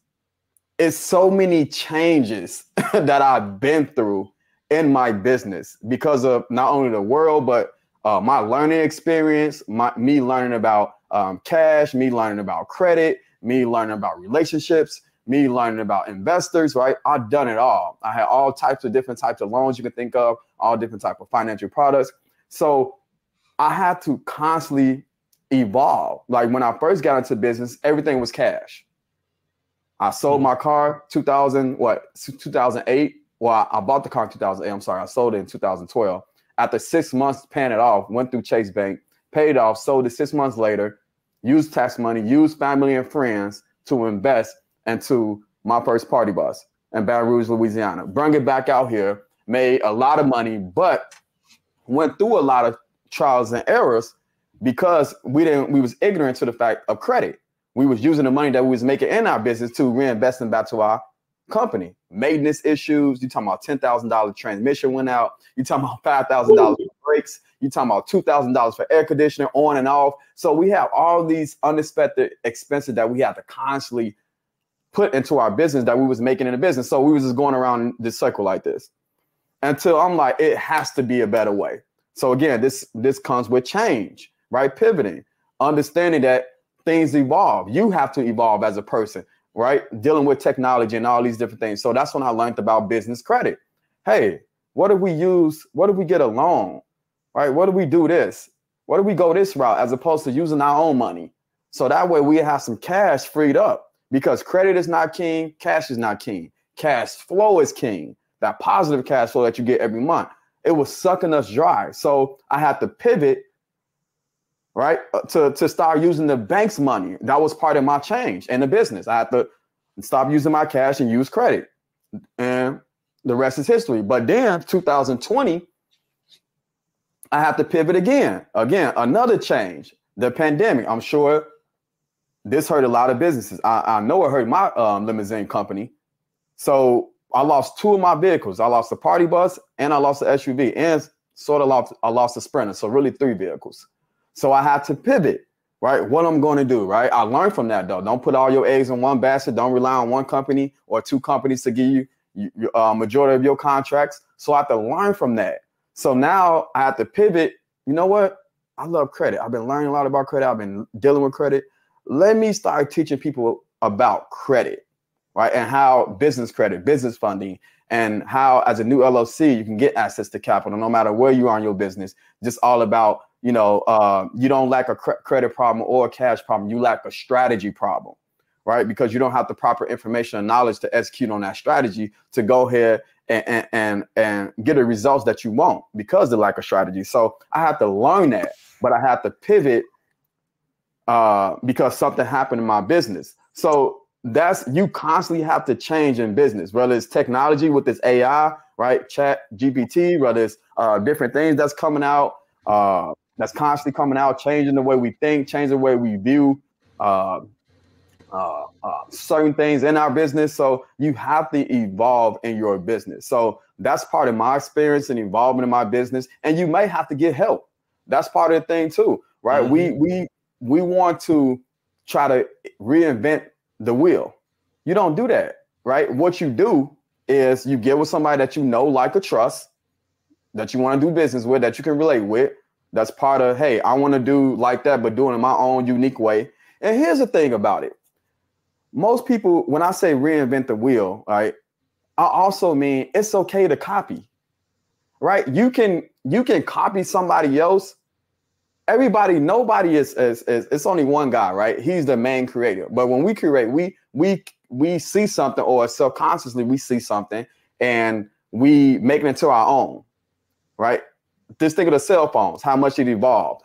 It's so many changes that I've been through in my business because of not only the world, but my learning experience, me learning about cash, me learning about credit, me learning about relationships, me learning about investors, right? I've done it all. I had all different types of loans you can think of, all different types of financial products. So I had to constantly evolve. Like when I first got into business, everything was cash. I sold my car 2008. Well, I bought the car in 2008. I'm sorry. I sold it in 2012. After 6 months paying it off, went through Chase Bank, paid off, sold it 6 months later, used tax money, used family and friends to invest into my first party bus in Baton Rouge, Louisiana. Bring it back out here, made a lot of money, but went through a lot of trials and errors because we was ignorant to the fact of credit. We was using the money that we was making in our business to reinvest them back to our company. Maintenance issues. You talking about $10,000 transmission went out. You talking about $5,000 for brakes. You talking about $2,000 for air conditioner on and off. So we have all these unexpected expenses that we had to constantly put into our business that we was making in the business. So we was just going around this circle like this until I'm like, it has to be a better way. So again, this comes with change, right? Pivoting, understanding that things evolve. You have to evolve as a person, right? Dealing with technology and all these different things. So that's when I learned about business credit. Hey, what if we use, what if we get a loan, right? What if we do this? What if we go this route as opposed to using our own money? So that way we have some cash freed up, because credit is not king. Cash is not king. Cash flow is king. That positive cash flow that you get every month. it was sucking us dry. So I had to pivot, right, to start using the bank's money. That was part of my change in the business. I had to stop using my cash and use credit. And the rest is history. But then 2020, I have to pivot again. Again, another change, the pandemic. I'm sure this hurt a lot of businesses. I know it hurt my limousine company. So I lost two of my vehicles. I lost the party bus and I lost the SUV and sort of I lost the Sprinter. So really three vehicles. So I had to pivot, right? What I'm going to do, right? I learned from that though. Don't put all your eggs in one basket. Don't rely on one company or two companies to give you majority of your contracts. So I have to learn from that. So now I have to pivot. You know what? I love credit. I've been learning a lot about credit. I've been dealing with credit. Let me start teaching people about credit, right? And how business credit, business funding, and how as a new LLC, you can get access to capital no matter where you are in your business. Just all about, you know, you don't lack a credit problem or a cash problem. You lack a strategy problem, right? Because you don't have the proper information and knowledge to execute on that strategy to go ahead and get the results that you want because of lack of strategy. So I had to learn that, but I had to pivot because something happened in my business. So that's, you constantly have to change in business, whether it's technology with this AI, right? ChatGPT, whether it's different things that's coming out, that's constantly coming out, changing the way we think, changing the way we view certain things in our business. So you have to evolve in your business. So that's part of my experience in evolving in my business. And you may have to get help. That's part of the thing too, right? Mm-hmm. We want to try to reinvent the wheel. You don't do that, right? What you do is you get with somebody that you know, like, or trust, that you want to do business with, that you can relate with. That's part of, hey, I want to do like that, but doing it in my own unique way. And here's the thing about it. Most people, when I say reinvent the wheel, right, I also mean it's okay to copy, right? You can copy somebody else. Everybody, nobody is it's only one guy, right? He's the main creator. But when we create, we see something, or subconsciously we see something and we make it into our own, right? Just think of the cell phones, how much it evolved,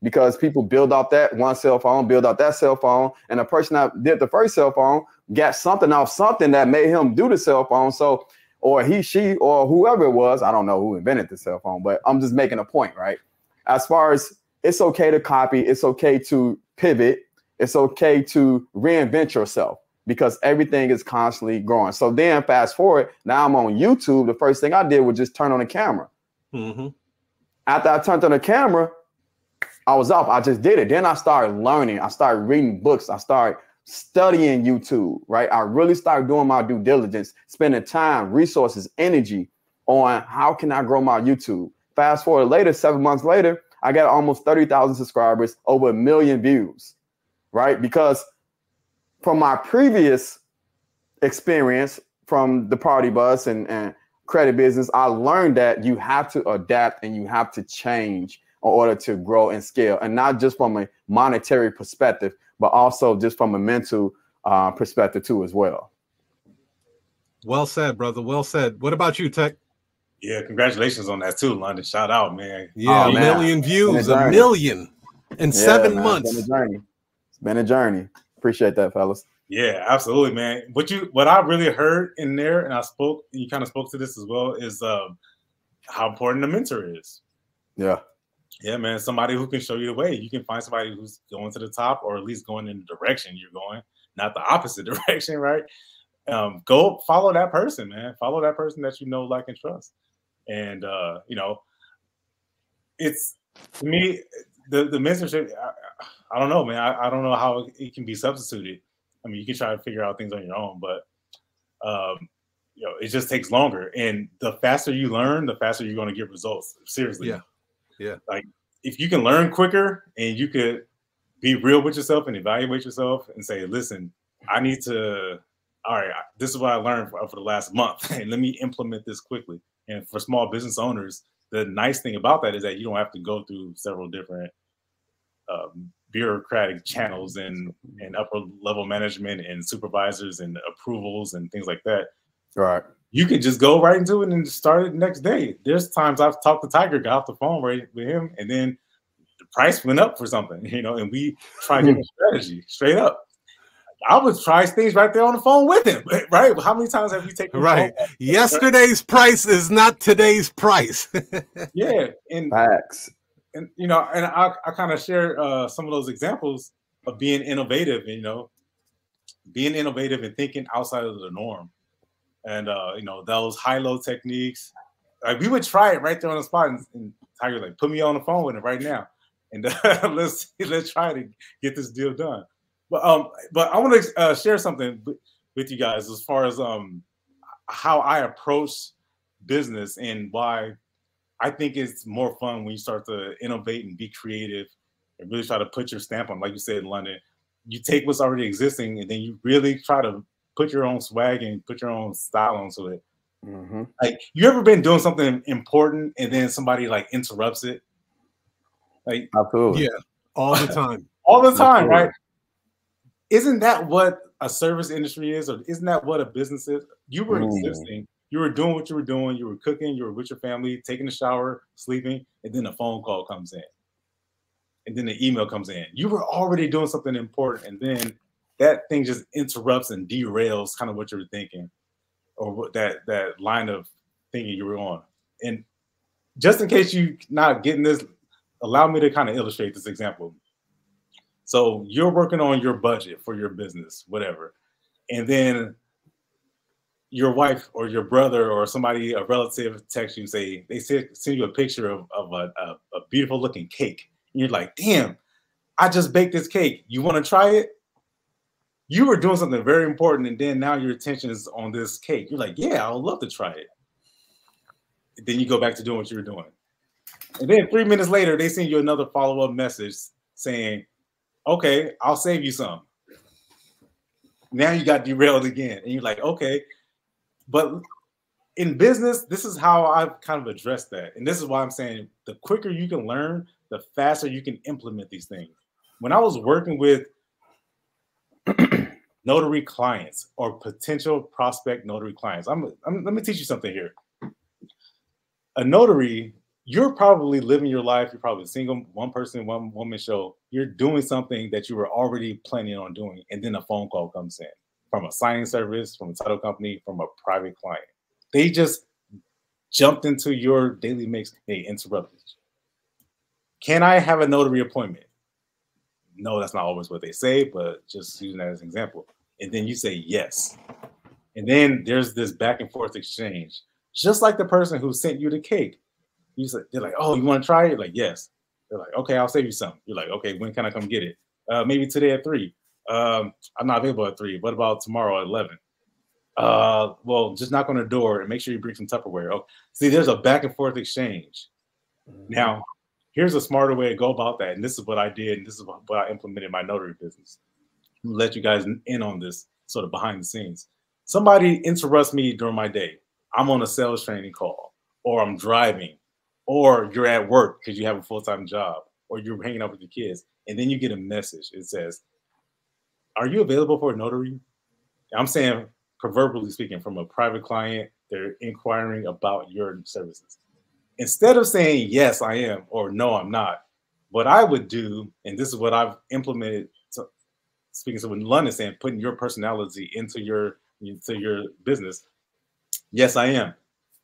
because people build out that one cell phone, build out that cell phone. And the person that did the first cell phone got something off something that made him do the cell phone. So, or he, she, or whoever it was, I don't know who invented the cell phone, but I'm just making a point, right? As far as it's okay to copy, it's okay to pivot, it's okay to reinvent yourself because everything is constantly growing. So then fast forward, now I'm on YouTube. The first thing I did was just turn on the camera. Mm-hmm. After I turned on the camera, I was off. I just did it. Then I started learning. I started reading books. I started studying YouTube, right? I really started doing my due diligence, spending time, resources, energy on how can I grow my YouTube. Fast forward later, 7 months later, I got almost 30,000 subscribers, over 1 million views, right? Because from my previous experience from the party bus and credit business, I learned that you have to adapt and you have to change in order to grow and scale, and not just from a monetary perspective, but also just from a mental perspective too as well. Well said, brother. Well said. What about you, Tech? Yeah, congratulations on that too, London. Shout out, man. Yeah, oh, man. 1 million views, 1 million in 7 months. It's been a journey. Appreciate that, fellas. Yeah, absolutely, man. What I really heard in there, and I spoke, and you kind of spoke to this as well, is how important a mentor is. Yeah. Yeah, man. Somebody who can show you the way. You can find somebody who's going to the top, or at least going in the direction you're going, not the opposite direction, right? Go follow that person, man. Follow that person that you know, like, and trust. And you know, it's, to me, the mentorship. I don't know, man. I don't know how it can be substituted. I mean, you can try to figure out things on your own, but you know, it just takes longer. And the faster you learn, the faster you're going to get results. Seriously. Yeah. Yeah. Like, if you can learn quicker and you could be real with yourself and evaluate yourself and say, listen, I need to, all right, this is what I learned for the last month, and let me implement this quickly. And for small business owners, the nice thing about that is that you don't have to go through several different bureaucratic channels and upper level management and supervisors and approvals and things like that. Right. You can just go right into it and start it the next day. There's times I've talked to Tiger, got off the phone right with him, and then the price went up for something, you know, and we tried different strategy straight up. I would try things right there on the phone with him, right? How many times have we taken phone? Yesterday's price is not today's price. Yeah. And facts. And, you know, and I kind of share some of those examples of being innovative, and, you know, being innovative and thinking outside of the norm. And, you know, those high-low techniques, like we would try it right there on the spot, and Tiger like, put me on the phone with it right now. And let's try to get this deal done. But I want to share something with you guys as far as how I approach business and why I think it's more fun when you start to innovate and be creative and really try to put your stamp on, like you said, in London. You take what's already existing and then you really try to put your own swag and put your own style onto it. Mm-hmm. Like, you ever been doing something important and then somebody like interrupts it? Like, absolutely. Yeah, all the time. All the time, absolutely. Right? Isn't that what a service industry is? Or isn't that what a business is? You were existing. You were doing what you were doing. You were cooking. You were with your family, taking a shower, sleeping. And then a phone call comes in. And then the email comes in. You were already doing something important. And then that thing just interrupts and derails kind of what you were thinking, or what that line of thinking you were on. And just in case you're not getting this, allow me to kind of illustrate this example. So you're working on your budget for your business, whatever. And then your wife or your brother or somebody, a relative, texts you and say, they send you a picture of a beautiful looking cake. And you're like, damn, I just baked this cake. You want to try it? You were doing something very important. And then now your attention is on this cake. You're like, yeah, I would love to try it. And then you go back to doing what you were doing. And then 3 minutes later, they send you another follow-up message saying, okay, I'll save you some. Now you got derailed again. And you're like, okay. But in business, this is how I've kind of addressed that. And this is why I'm saying the quicker you can learn, the faster you can implement these things. When I was working with notary clients or potential prospect notary clients, let me teach you something here. A notary, you're probably living your life. You're probably single, one person, one woman show. You're doing something that you were already planning on doing. And then a phone call comes in from a signing service, from a title company, from a private client. They just jumped into your daily mix. They interrupted you. Can I have a notary appointment? No, that's not always what they say, but just using that as an example. And then you say yes. And then there's this back and forth exchange. Just like the person who sent you the cake. They're like, oh, you want to try it? You're like, yes. They're like, okay, I'll save you some. You're like, okay, when can I come get it? Maybe today at 3. I'm not available at 3. What about tomorrow at 11? Well, just knock on the door and make sure you bring some Tupperware. Okay. See, there's a back and forth exchange. Now, here's a smarter way to go about that. And this is what I did. And this is what I implemented in my notary business. I'm gonna let you guys in on this sort of behind the scenes. Somebody interrupts me during my day. I'm on a sales training call, or I'm driving, or you're at work because you have a full-time job, or you're hanging out with your kids, and then you get a message. It says, are you available for a notary? I'm saying, proverbially speaking, from a private client, they're inquiring about your services. Instead of saying, yes, I am, or no, I'm not, what I would do, and this is what I've implemented, so, speaking to what London is saying, putting your personality into your business, yes, I am.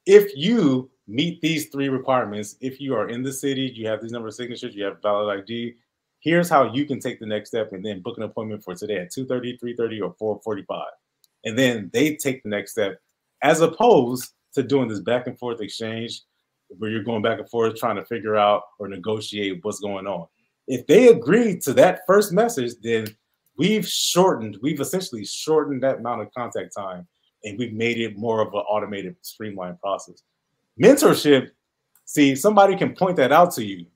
If you meet these 3 requirements, if you are in the city, you have these number of signatures, you have valid ID, here's how you can take the next step and then book an appointment for today at 2:30, 3:30, or 4:45. And then they take the next step, as opposed to doing this back and forth exchange where you're going back and forth trying to figure out or negotiate what's going on. If they agree to that first message, then we've essentially shortened that amount of contact time, and we've made it more of an automated, streamlined process. Mentorship, see, somebody can point that out to you,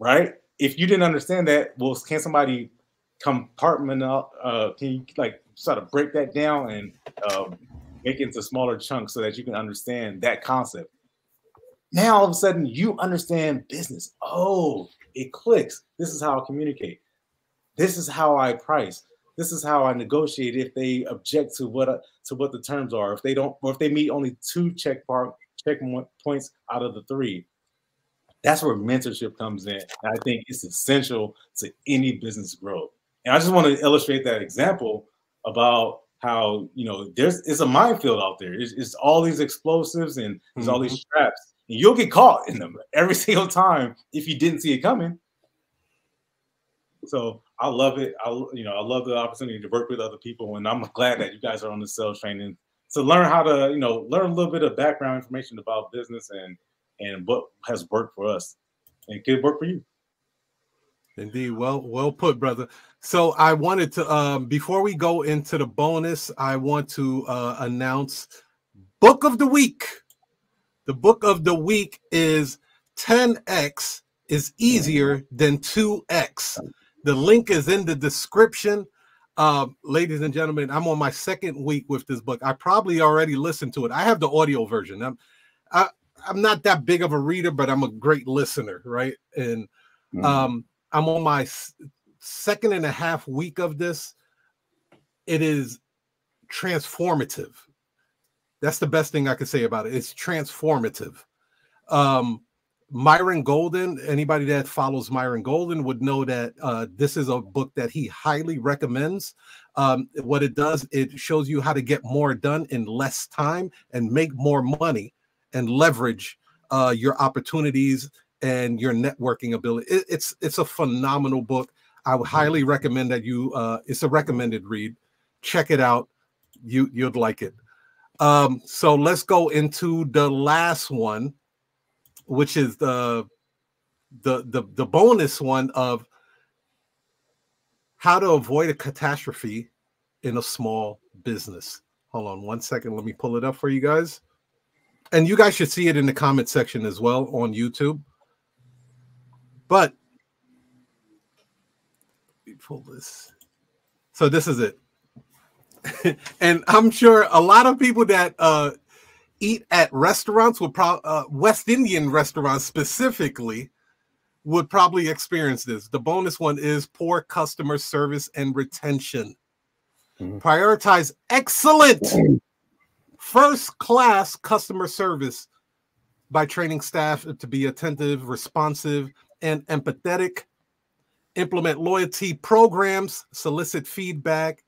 right? If you didn't understand that, well, can somebody can you like sort of break that down and make it into smaller chunks so that you can understand that concept? Now, all of a sudden, you understand business. Oh, it clicks. This is how I communicate. This is how I price. this is how I negotiate if they object to what the terms are. If they don't, or if they meet only two check points out of the three. That's where mentorship comes in. And I think it's essential to any business growth. And I just want to illustrate that example about how, you know, it's a minefield out there. It's all these explosives and there's all these traps. And you'll get caught in them every single time if you didn't see it coming. So I love it. I love the opportunity to work with other people. And I'm glad that you guys are on the sales training to learn how to, you know, learn a little bit of background information about business and what has worked for us and could work for you. Indeed. Well put, brother. So I wanted to, before we go into the bonus, I want to announce book of the week. The book of the week is 10X is easier than 2X. The link is in the description. Ladies and gentlemen, I'm on my second week with this book. I probably already listened to it. I have the audio version. I'm not that big of a reader, but I'm a great listener, right? And I'm on my second and a half week of this. It is transformative. That's the best thing I could say about it. It's transformative. Myron Golden, anybody that follows Myron Golden would know that this is a book that he highly recommends. What it does, it shows you how to get more done in less time and make more money and leverage your opportunities and your networking ability. It's a phenomenal book. I would highly recommend that you, it's a recommended read. Check it out. You'd like it. So let's go into the last one, which is the bonus one of how to avoid a catastrophe in a small business. Hold on one second. Let me pull it up for you guys. And you guys should see it in the comment section as well on YouTube. But let me pull this. So this is it. And I'm sure a lot of people that eat at restaurants, West Indian restaurants specifically, would probably experience this. The bonus one is poor customer service and retention. Prioritize excellent first-class customer service by training staff to be attentive, responsive, and empathetic. Implement loyalty programs, solicit feedback,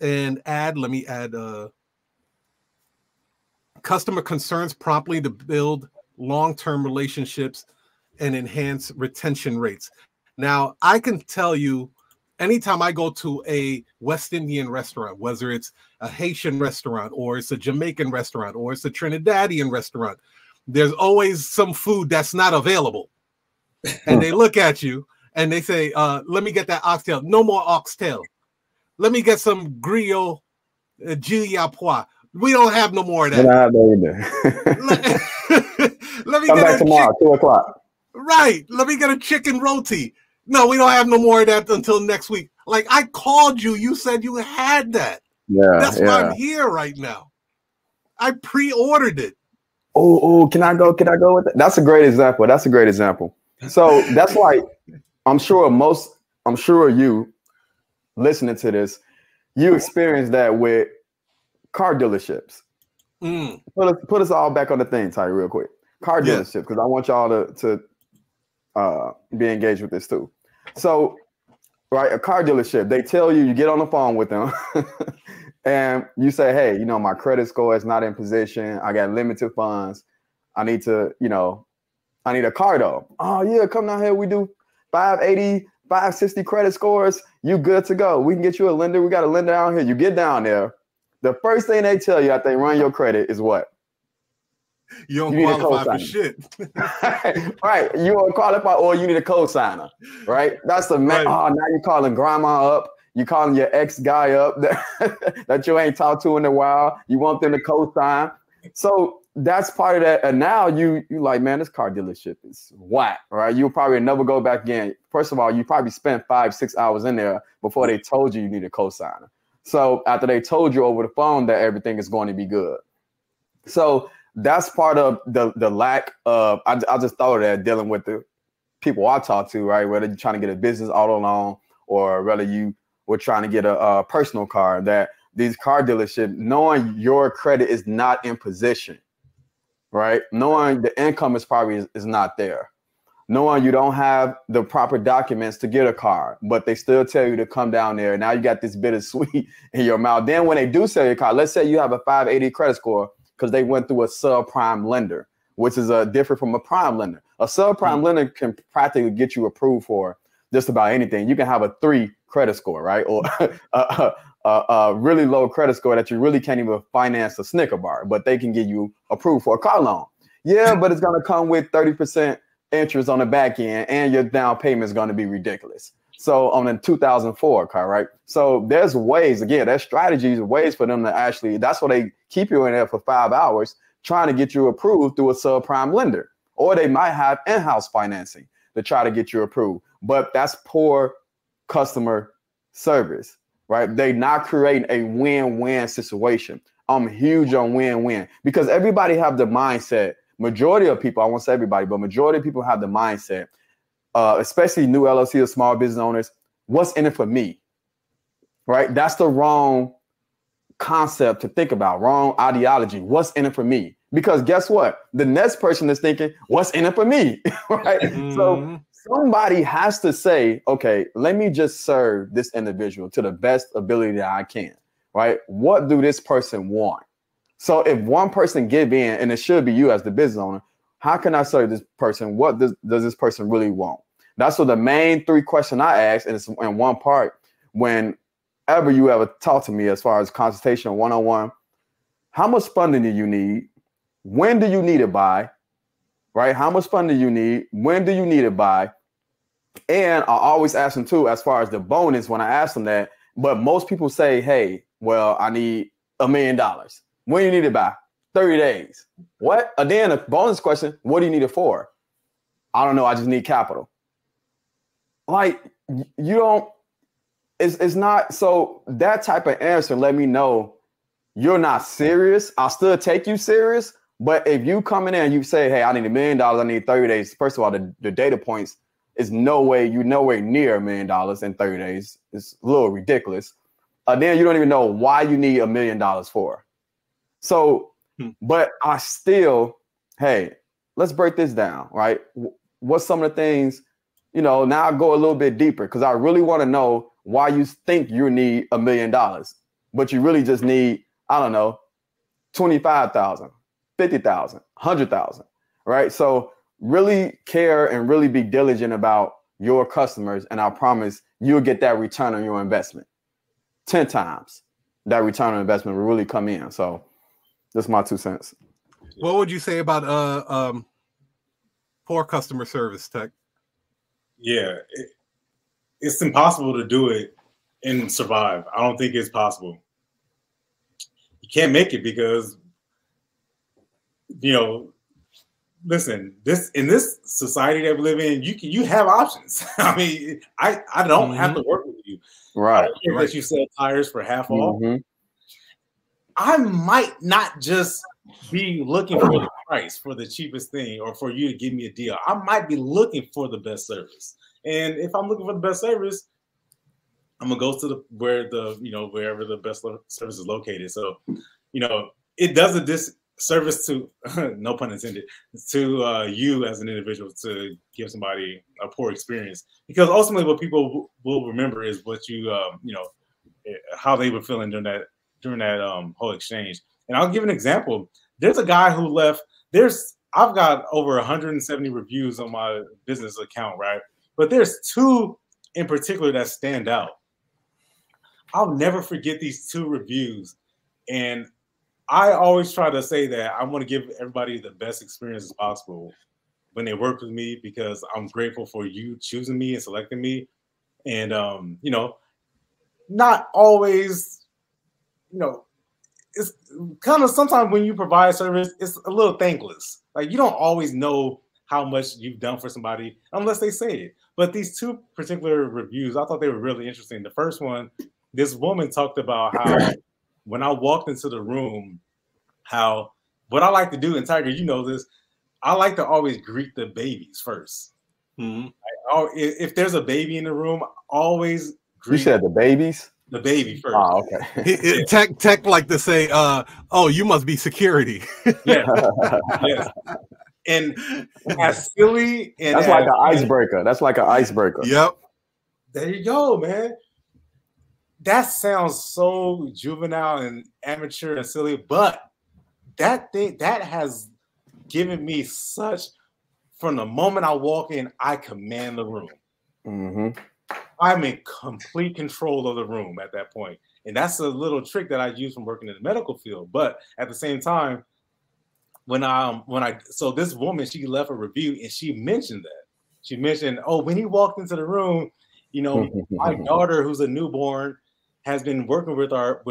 and let me add customer concerns promptly to build long-term relationships and enhance retention rates. Now, I can tell you, anytime I go to a West Indian restaurant, whether it's a Haitian restaurant or it's a Jamaican restaurant or it's a Trinidadian restaurant, there's always some food that's not available. And they look at you and they say, let me get that oxtail. No more oxtail. Let me get some griot gilliapois. We don't have no more of that. Let me come get back tomorrow, 2 o'clock. Right. Let me get a chicken roti. No, we don't have no more of that until next week. Like, I called you. You said you had that. Yeah. That's why I'm here right now. I pre-ordered it. Oh, can I go? Can I go with that? That's a great example. That's a great example. So that's like, I'm sure you listening to this, you experienced that with car dealerships. Put us all back on the thing, Ty, real quick. Car dealerships, because I want y'all to be engaged with this too. So, right, a car dealership, they tell you, you get on the phone with them and you say, hey, you know, my credit score is not in position. I got limited funds. I need to, you know, I need a car though. Oh yeah, come down here. We do 580, 560 credit scores. You good to go. We can get you a lender. We got a lender out here. You get down there. The first thing they tell you after they run your credit is what? You don't qualify for shit. Right. You don't qualify or you need a co-signer. Right. That's the man. Right. Oh, now you're calling grandma up. You're calling your ex guy up that you ain't talked to in a while. You want them to co-sign. So that's part of that. And now you like, man, this car dealership is whack. Right. You'll probably never go back again. First of all, you probably spent 5-6 hours in there before they told you need a co-signer. So after they told you over the phone that everything is going to be good. So that's part of the lack of, I just thought of that dealing with the people I talk to, right? Whether you're trying to get a business auto loan or whether you were trying to get a personal car, that these car dealerships, knowing your credit is not in position, right? Knowing the income is probably is not there. Knowing you don't have the proper documents to get a car, but they still tell you to come down there. Now you got this bittersweet in your mouth. Then when they do sell your car, let's say you have a 580 credit score because they went through a subprime lender, which is different from a prime lender. A subprime lender can practically get you approved for just about anything. You can have a 3 credit score, right? Or a really low credit score that you really can't even finance a Snicker bar, but they can get you approved for a car loan. Yeah, but it's going to come with 30% interest on the back end, and your down payment is going to be ridiculous. So on a 2004 car, right? So there's ways, again, there's strategies, ways for them to actually, that's why they keep you in there for 5 hours trying to get you approved through a subprime lender. Or they might have in-house financing to try to get you approved. But that's poor customer service, right? They're not creating a win-win situation. I'm huge on win-win because everybody have the mindset. Majority of people, I won't say everybody, but majority of people have the mindset, especially new LLC or small business owners, what's in it for me, right? That's the wrong concept to think about, wrong ideology. What's in it for me? Because guess what? The next person is thinking, what's in it for me, right? So somebody has to say, okay, let me just serve this individual to the best ability that I can, right? What do this person want? So if one person give in, and it should be you as the business owner, how can I serve this person? What does this person really want? That's what the main 3 questions I ask, and it's in one part. Whenever you ever talk to me as far as consultation one-on-one, how much funding do you need? When do you need it by? Right? How much funding do you need? When do you need it by? And I always ask them too, as far as the bonus when I ask them that, but most people say, hey, well, I need $1 million. When you need it by? 30 days. What? And then a bonus question, what do you need it for? I don't know. I just need capital. Like, you don't, it's not, so that type of answer let me know you're not serious. I'll still take you serious, but if you come in and you say, hey, I need $1 million, I need 30 days. First of all, the data points is no way, you're nowhere near $1 million in 30 days. It's a little ridiculous. And then you don't even know why you need $1 million for. So, but I still, hey, let's break this down, right? What's some of the things, you know, now I go a little bit deeper because I really want to know why you think you need $1 million, but you really just need, I don't know, 25,000, 50,000, 100,000, right? So really care and really be diligent about your customers. And I promise you'll get that return on your investment. 10 times that return on investment will really come in. So that's my 2 cents. What would you say about poor customer service, Tech? Yeah, it's impossible to do it and survive. I don't think it's possible. You can't make it because, you know, listen, this in this society that we live in, you have options. I mean, I don't have to work with you. Right. I don't care that you sell tires for half off. I might not just be looking for the price for the cheapest thing or for you to give me a deal. I might be looking for the best service. And if I'm looking for the best service, I'm gonna go to wherever the best service is located. So, you know, it does a disservice to, no pun intended, to you as an individual to give somebody a poor experience, because ultimately what people will remember is what you, you know, how they were feeling during that whole exchange. And I'll give an example. There's a guy who left. I've got over 170 reviews on my business account, right? But there's 2 in particular that stand out. I'll never forget these 2 reviews. And I always try to say that I want to give everybody the best experience as possible when they work with me, because I'm grateful for you choosing me and selecting me. And, you know, not always, you know, it's kind of sometimes when you provide service, it's a little thankless. Like, you don't always know how much you've done for somebody unless they say it. But these 2 particular reviews, I thought they were really interesting. The first one, this woman talked about how when I walked into the room, how what I like to do, and Tiger, you know this, I like to always greet the babies first. If there's a baby in the room, always You said the babies? The baby first. Oh, okay. Tech like to say, oh, you must be security. Yeah. Yeah. And as silly and that's like an icebreaker. That's like an icebreaker. Yep. There you go, man. That sounds so juvenile and amateur and silly, but that thing that has given me such from the moment I walk in, I command the room. Mm-hmm. I'm in complete control of the room at that point. And that's a little trick that I use from working in the medical field. But at the same time, so this woman, she left a review and she mentioned that. She mentioned, oh, when he walked into the room, you know, my daughter, who's a newborn, has been working with our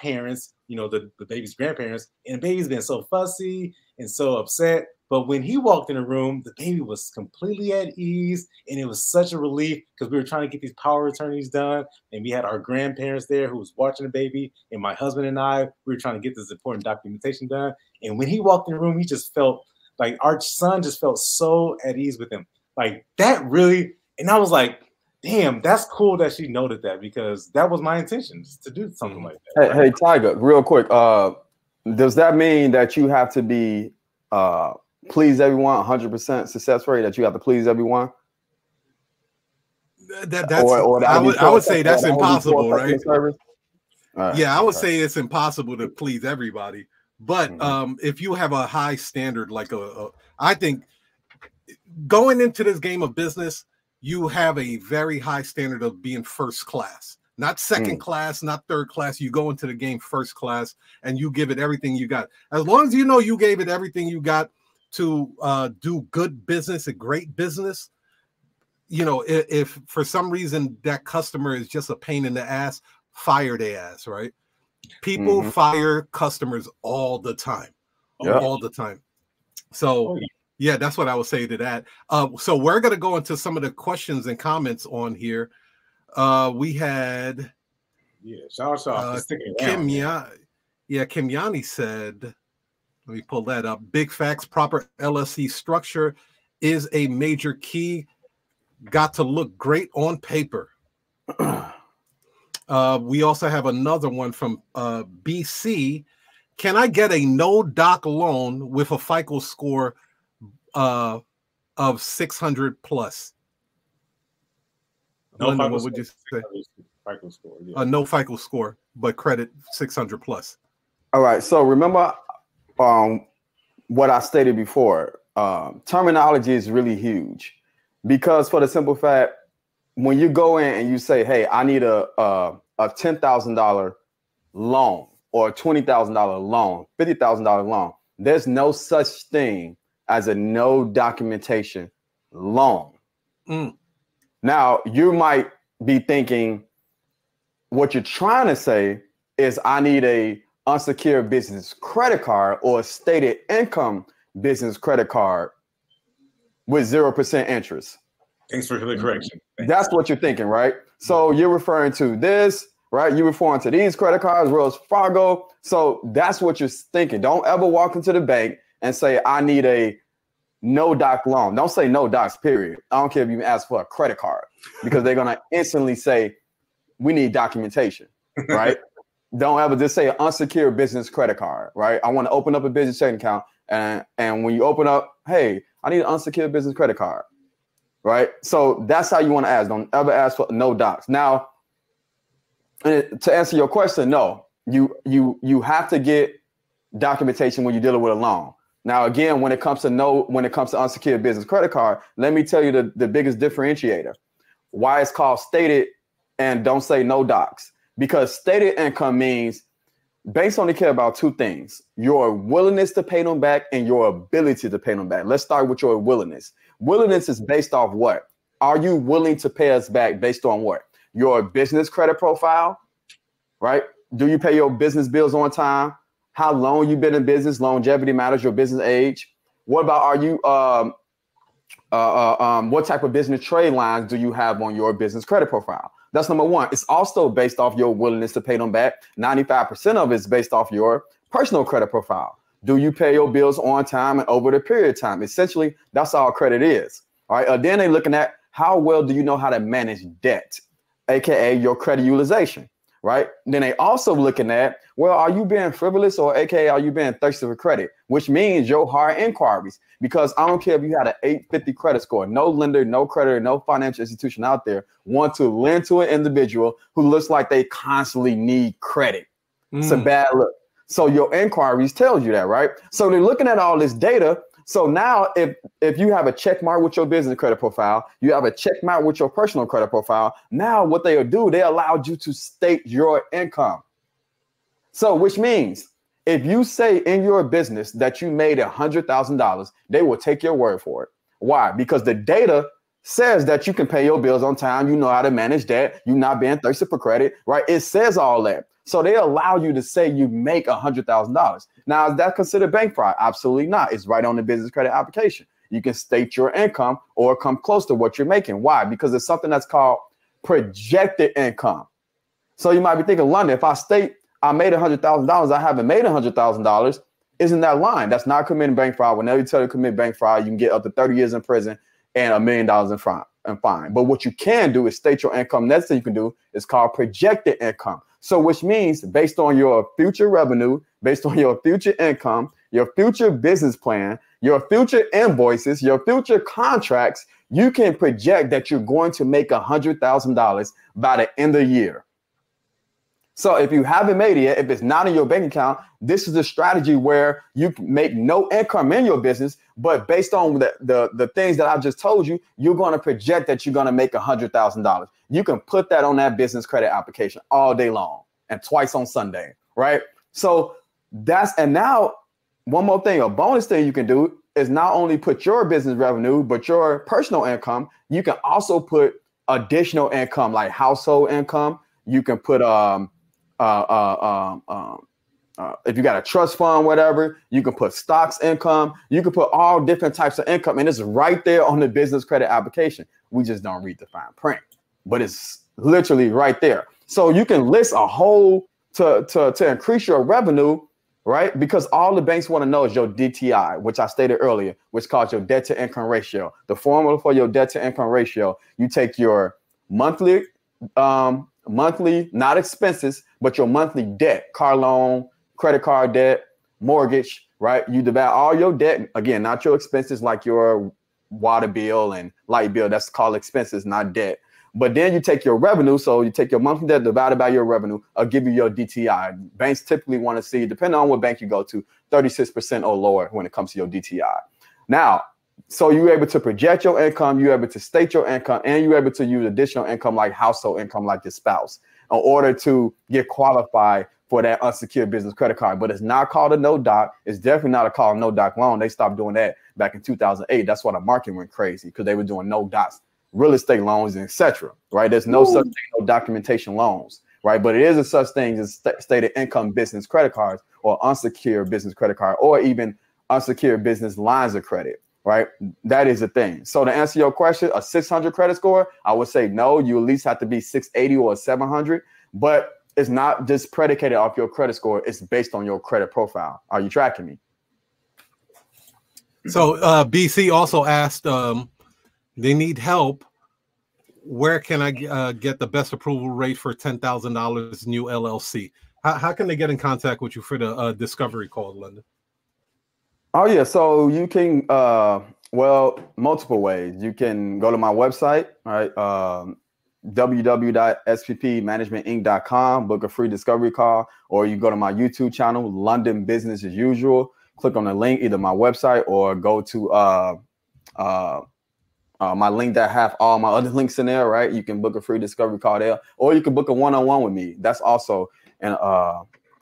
parents, you know, the baby's grandparents, and the baby's been so fussy and so upset. But when he walked in the room, the baby was completely at ease, and it was such a relief because we were trying to get these power of attorneys done, and we had our grandparents there who was watching the baby, and my husband and I, we were trying to get this important documentation done. And when he walked in the room, he just felt like our son just felt so at ease with him. Like that really, and I was like, damn, that's cool that she noted that because that was my intention to do something like that. Hey, Tiger, real quick, does that mean that you have to be please everyone, 100% success rate, that you have to please everyone? I would say that's impossible, right? Right? Yeah, I would say it's impossible to please everybody. But if you have a high standard, like I think going into this game of business, you have a very high standard of being first class, not second class, not third class. You go into the game first class and you give it everything you got. As long as you know you gave it everything you got to do good business, a great business, you know, if for some reason that customer is just a pain in the ass, fire their ass, right? People fire customers all the time, all the time. So yeah, that's what I would say to that. So we're going to go into some of the questions and comments on here. We had Kim Yanni said, let me pull that up. Big facts, proper LSC structure is a major key. Got to look great on paper. We also have another one from BC. Can I get a no doc loan with a FICO score of 600 plus? No, London, what would you say? FICO score, yeah. No FICO score, but credit 600 plus. All right. So remember what I stated before, terminology is really huge because for the simple fact, when you go in and you say, hey, I need a $10,000 loan or a $20,000 loan, $50,000 loan, there's no such thing as a no documentation loan. Now, you might be thinking what you're trying to say is I need a unsecured business credit card or a stated income business credit card with 0% interest. Thanks for the correction. That's what you're thinking, right? So you're referring to this, right? You're referring to these credit cards, Wells Fargo. So that's what you're thinking. Don't ever walk into the bank and say, I need a no doc loan. Don't say no docs, period. I don't care if you ask for a credit card because they're going to instantly say, we need documentation, right? Don't ever just say an unsecured business credit card, right? I want to open up a business checking account. And when you open up, hey, I need an unsecured business credit card, right? So that's how you want to ask. Don't ever ask for no docs. Now, to answer your question, no, you have to get documentation when you're dealing with a loan. Now, again, when it comes to unsecured business credit card, let me tell you the biggest differentiator. Why it's called stated and don't say no docs. Because stated income means banks only care about two things, your willingness to pay them back and your ability to pay them back. Let's start with your willingness. Willingness is based off what? Are you willing to pay us back based on what? Your business credit profile, right? Do you pay your business bills on time? How long you've been in business? Longevity matters, your business age. What about are you, what type of business trade lines do you have on your business credit profile? That's number one. It's also based off your willingness to pay them back. 95% of it's based off your personal credit profile. Do you pay your bills on time and over the period of time? Essentially, that's all credit is. All right. Then they're looking at how well do you know how to manage debt? AKA your credit utilization, right? Then they also looking at, well, are you being frivolous or AKA are you being thirsty for credit? Which means your hard inquiries, because I don't care if you had an 850 credit score, no lender, no creditor, no financial institution out there want to lend to an individual who looks like they constantly need credit. It's a bad look. So your inquiries tells you that, right? So they're looking at all this data. So now if you have a check mark with your business credit profile, you have a check mark with your personal credit profile, now what they'll do, they allowed you to state your income. So which means if you say in your business that you made $100,000, they will take your word for it. Why? Because the data says that you can pay your bills on time, you know how to manage debt, you're not being thirsty for credit, right? It says all that. So they allow you to say you make $100,000. Now, is that considered bank fraud? Absolutely not. It's right on the business credit application. You can state your income or come close to what you're making. Why? Because it's something that's called projected income. So you might be thinking, London, if I state I made $100,000, I haven't made $100,000, isn't that lying? That's not committing bank fraud. Whenever you tell you to commit bank fraud, you can get up to 30 years in prison and $1 million in fine. But what you can do is state your income. Next thing you can do is called projected income. So which means based on your future revenue, based on your future income, your future business plan, your future invoices, your future contracts, you can project that you're going to make $100,000 by the end of the year. So if you haven't made it yet, if it's not in your bank account, this is a strategy where you make no income in your business, but based on the things that I just told you, you're going to project that you're going to make $100,000. You can put that on that business credit application all day long and twice on Sunday, right? So that's, and now one more thing, a bonus thing you can do is not only put your business revenue, but your personal income. You can also put additional income like household income. You can put, if you got a trust fund, whatever, you can put stocks income, you can put all different types of income, and it's right there on the business credit application. We just don't read the fine print, but it's literally right there. So you can list a whole to increase your revenue, right? Because all the banks want to know is your DTI, which I stated earlier, which calls your debt to income ratio. The formula for your debt to income ratio, you take your monthly, not expenses, but your monthly debt, car loan, credit card debt, mortgage, right? You divide all your debt, again, not your expenses like your water bill and light bill. That's called expenses, not debt. But then you take your revenue. So you take your monthly debt divided by your revenue. I'll give you your DTI. Banks typically want to see, depending on what bank you go to, 36% or lower when it comes to your DTI. Now, so you're able to project your income, you're able to state your income, and you're able to use additional income like household income like your spouse in order to get qualified for that unsecured business credit card. But it's not called a no-doc. It's definitely not a called no-doc loan. They stopped doing that back in 2008. That's why the market went crazy, because they were doing no-docs, real estate loans, and et cetera, right? There's no such thing, no documentation loans, right? But it is a such thing as stated income business credit cards or unsecured business credit card or even unsecured business lines of credit. Right? That is the thing. So to answer your question, a 600 credit score, I would say no, you at least have to be 680 or 700, but it's not just predicated off your credit score. It's based on your credit profile. Are you tracking me? So BC also asked, they need help. Where can I get the best approval rate for $10,000 new LLC? How can they get in contact with you for the discovery call, London? Oh, yeah. So you can, well, multiple ways. You can go to my website, right? www.sppmanagementinc.com, book a free discovery call, or you go to my YouTube channel, London Business as Usual. Click on the link, either my website or go to my link that have all my other links in there, right? You can book a free discovery call there, or you can book a one-on-one with me. That's also an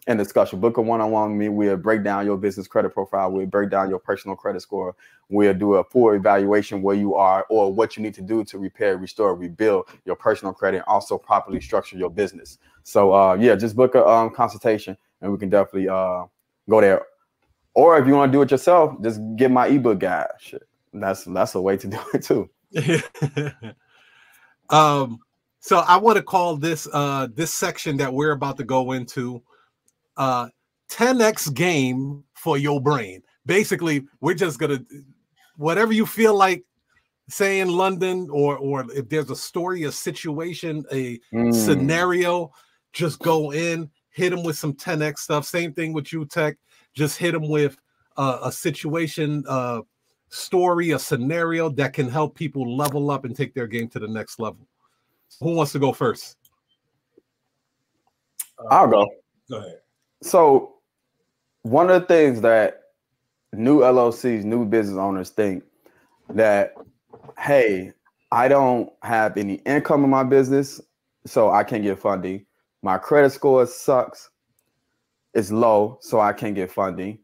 and discussion. Book a one-on-one with me. We'll break down your business credit profile. We'll break down your personal credit score. We'll do a full evaluation where you are or what you need to do to repair, restore, rebuild your personal credit, and also properly structure your business. So yeah, just book a consultation and we can definitely go there. Or if you want to do it yourself, just get my ebook guide. Shit, that's a way to do it too. So I want to call this this section that we're about to go into 10x game for your brain. Basically, we're just gonna, whatever you feel like saying London, or if there's a story, a situation, a scenario, just go in, hit them with some 10X stuff. Same thing with you, Tech. Just hit them with a situation, story, a scenario that can help people level up and take their game to the next level. Who wants to go first? I'll go. Go ahead. So one of the things that new LLCs, new business owners think that, hey, I don't have any income in my business, so I can't get funding. My credit score sucks. It's low, so I can't get funding.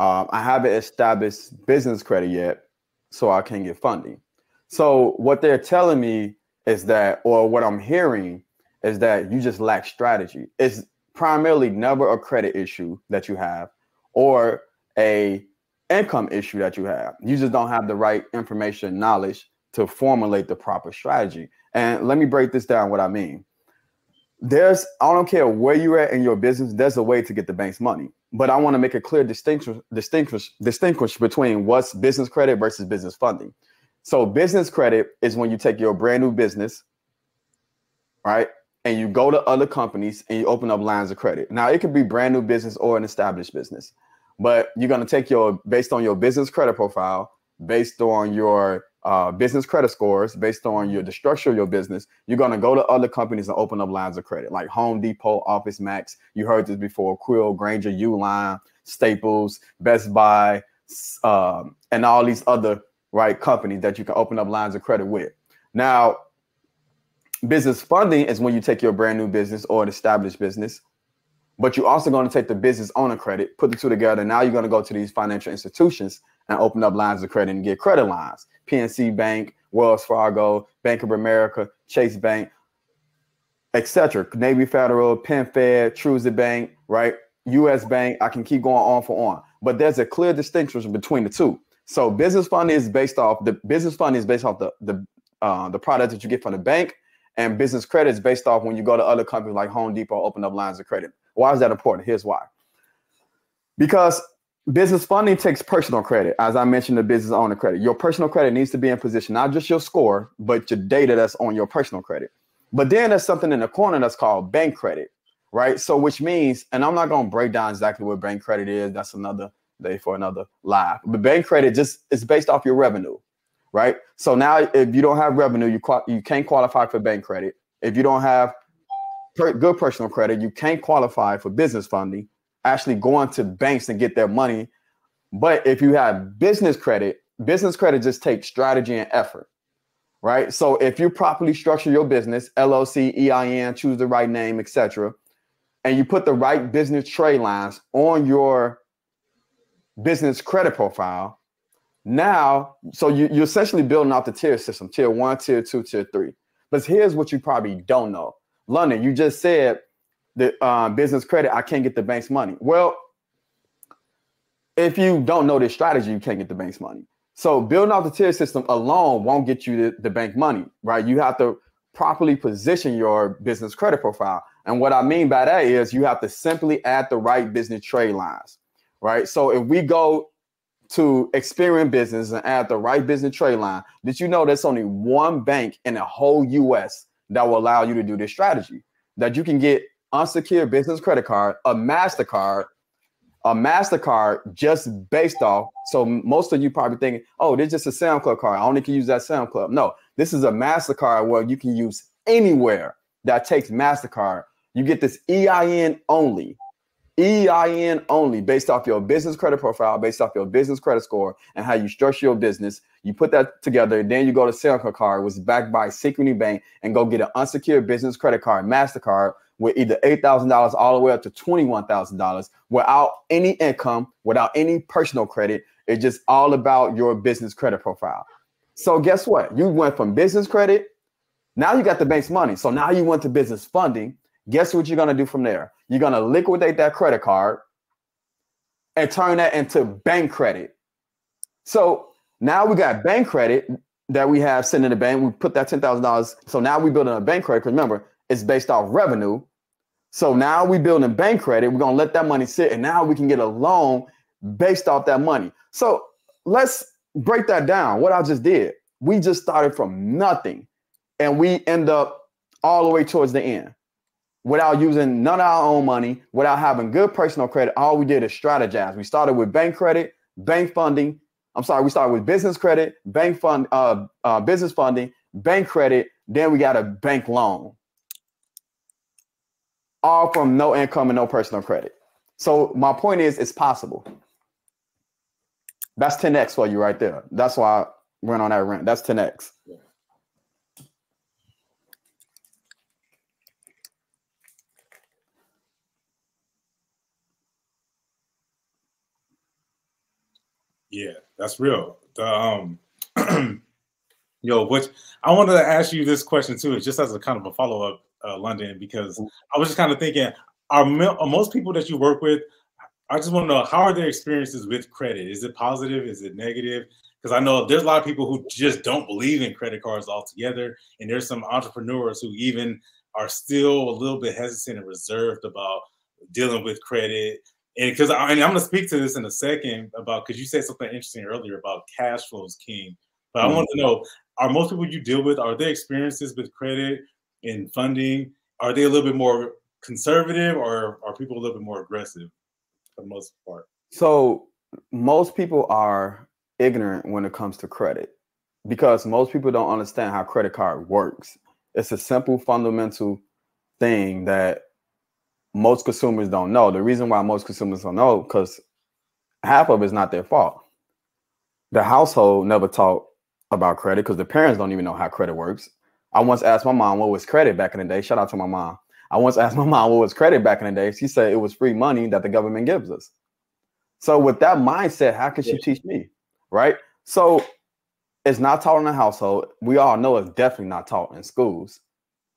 I haven't established business credit yet, so I can't get funding. So what they're telling me is that, or what I'm hearing is that you just lack strategy. It's primarily never a credit issue that you have or a income issue that you have. You just don't have the right information and knowledge to formulate the proper strategy. And let me break this down, what I mean. There's, I don't care where you're at in your business, there's a way to get the bank's money. But I want to make a clear distinction between what's business credit versus business funding. So business credit is when you take your brand new business, right? And you go to other companies and you open up lines of credit. Now it could be brand new business or an established business, but you're going to take your, based on your business credit profile, based on your business credit scores, based on your, the structure of your business, you're going to go to other companies and open up lines of credit like Home Depot, Office Max. You heard this before, Quill, Grainger, Uline, Staples, Best Buy, and all these other companies that you can open up lines of credit with. Now, business funding is when you take your brand new business or an established business, but you're also going to take the business owner credit, put the two together. Now you're going to go to these financial institutions and open up lines of credit and get credit lines. PNC Bank, Wells Fargo, Bank of America, Chase Bank, etc. Navy Federal, PenFed, Truesday Bank, right? U.S. Bank. I can keep going on for on, but there's a clear distinction between the two. So business funding is based off the product that you get from the bank. And business credit is based off when you go to other companies like Home Depot, open up lines of credit. Why is that important? Here's why. Because business funding takes personal credit. As I mentioned, the business owner credit. Your personal credit needs to be in position, not just your score, but your data that's on your personal credit. But then there's something in the corner that's called bank credit, right? So which means, and I'm not going to break down exactly what bank credit is. That's another day for another live. But bank credit just is based off your revenue. Right. So now if you don't have revenue, you can't qualify for bank credit. If you don't have good personal credit, you can't qualify for business funding, actually going to banks and get their money. But if you have business credit just takes strategy and effort. Right. So if you properly structure your business, LLC, EIN, choose the right name, etc., and you put the right business trade lines on your business credit profile. Now, so you're essentially building out the tier system, tier one, tier two, tier three. But here's what you probably don't know. London, you just said the business credit, I can't get the bank's money. Well, if you don't know this strategy, you can't get the bank's money. So building out the tier system alone won't get you the bank money, right? You have to properly position your business credit profile. And what I mean by that is you have to simply add the right business trade lines, right? So if we go to Experian Business and add the right business trade line, did you know there's only one bank in the whole U.S. that will allow you to do this strategy? That you can get unsecured business credit card, a MasterCard just based off. So most of you probably thinking, oh, there's just a SoundClub card. I only can use that SoundClub. No, this is a MasterCard where you can use anywhere that takes MasterCard. You get this EIN only based off your business credit profile, based off your business credit score and how you structure your business. You put that together and then you go to SoundCloud card, was backed by Synchrony Bank, and go get an unsecured business credit card, MasterCard, with either $8,000 all the way up to $21,000 without any income, without any personal credit. It's just all about your business credit profile. So guess what? You went from business credit. Now you got the bank's money. So now you went to business funding. Guess what you're going to do from there? You're going to liquidate that credit card and turn that into bank credit. So now we got bank credit that we have sitting in the bank. We put that $10,000. So now we're building a bank credit. Remember, it's based off revenue. So now we're building bank credit. We're going to let that money sit. And now we can get a loan based off that money. So let's break that down, what I just did. We just started from nothing, and we end up all the way towards the end without using none of our own money, without having good personal credit. All we did is strategize. We started with bank credit, bank funding. I'm sorry, we started with business credit, bank fund, business funding, bank credit. Then we got a bank loan. All from no income and no personal credit. So my point is, it's possible. That's 10X for you right there. That's why I went on that rant. That's 10X. Yeah. Yeah, that's real. The, yo, which I wanted to ask you this question too, just as a kind of a follow-up, London, because I was just kind of thinking, are most people that you work with, I just want to know, how are their experiences with credit? Is it positive? Is it negative? Because I know there's a lot of people who just don't believe in credit cards altogether. And there's some entrepreneurs who even are still a little bit hesitant and reserved about dealing with credit. And because I'm going to speak to this in a second about, because you said something interesting earlier about cash flow is king. But I want to know, are most people you deal with, are their experiences with credit and funding, are they a little bit more conservative, or are people a little bit more aggressive for the most part? So most people are ignorant when it comes to credit because most people don't understand how credit card works. It's a simple fundamental thing that most consumers don't know. The reason why most consumers don't know, because half of it's not their fault. The household never taught about credit because the parents don't even know how credit works. I once asked my mom what was credit back in the day. Shout out to my mom. I once asked my mom what was credit back in the day. She said it was free money that the government gives us. So with that mindset, how could she teach me, right? So it's not taught in the household. We all know it's definitely not taught in schools,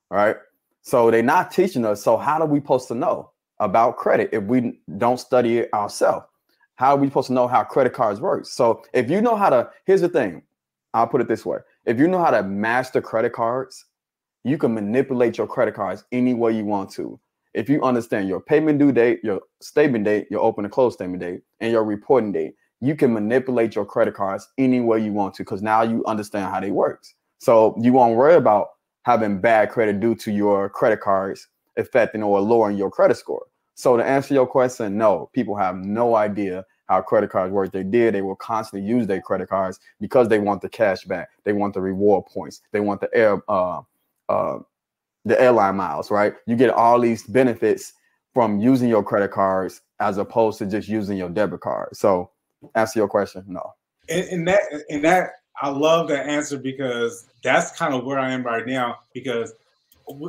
right? So they're not teaching us. So how are we supposed to know about credit if we don't study it ourselves? How are we supposed to know how credit cards work? So if you know how to, here's the thing, I'll put it this way. If you know how to master credit cards, you can manipulate your credit cards any way you want to. If you understand your payment due date, your statement date, your open and close statement date, and your reporting date, you can manipulate your credit cards any way you want to because now you understand how they work. So you won't worry about having bad credit due to your credit cards affecting or lowering your credit score. So to answer your question, no, people have no idea how credit cards work. They will constantly use their credit cards because they want the cash back. They want the reward points. They want the airline miles, right? You get all these benefits from using your credit cards as opposed to just using your debit card. So answer your question, no. And I love that answer because that's kind of where I am right now, because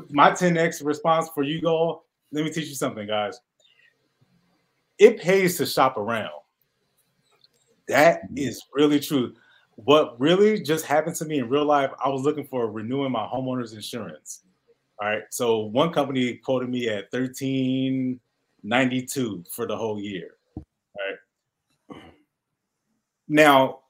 my 10X response for you, Goal, let me teach you something, guys. It pays to shop around. That is really true. What really just happened to me in real life, I was looking for renewing my homeowner's insurance. All right. So one company quoted me at $13.92 for the whole year. All right. Now,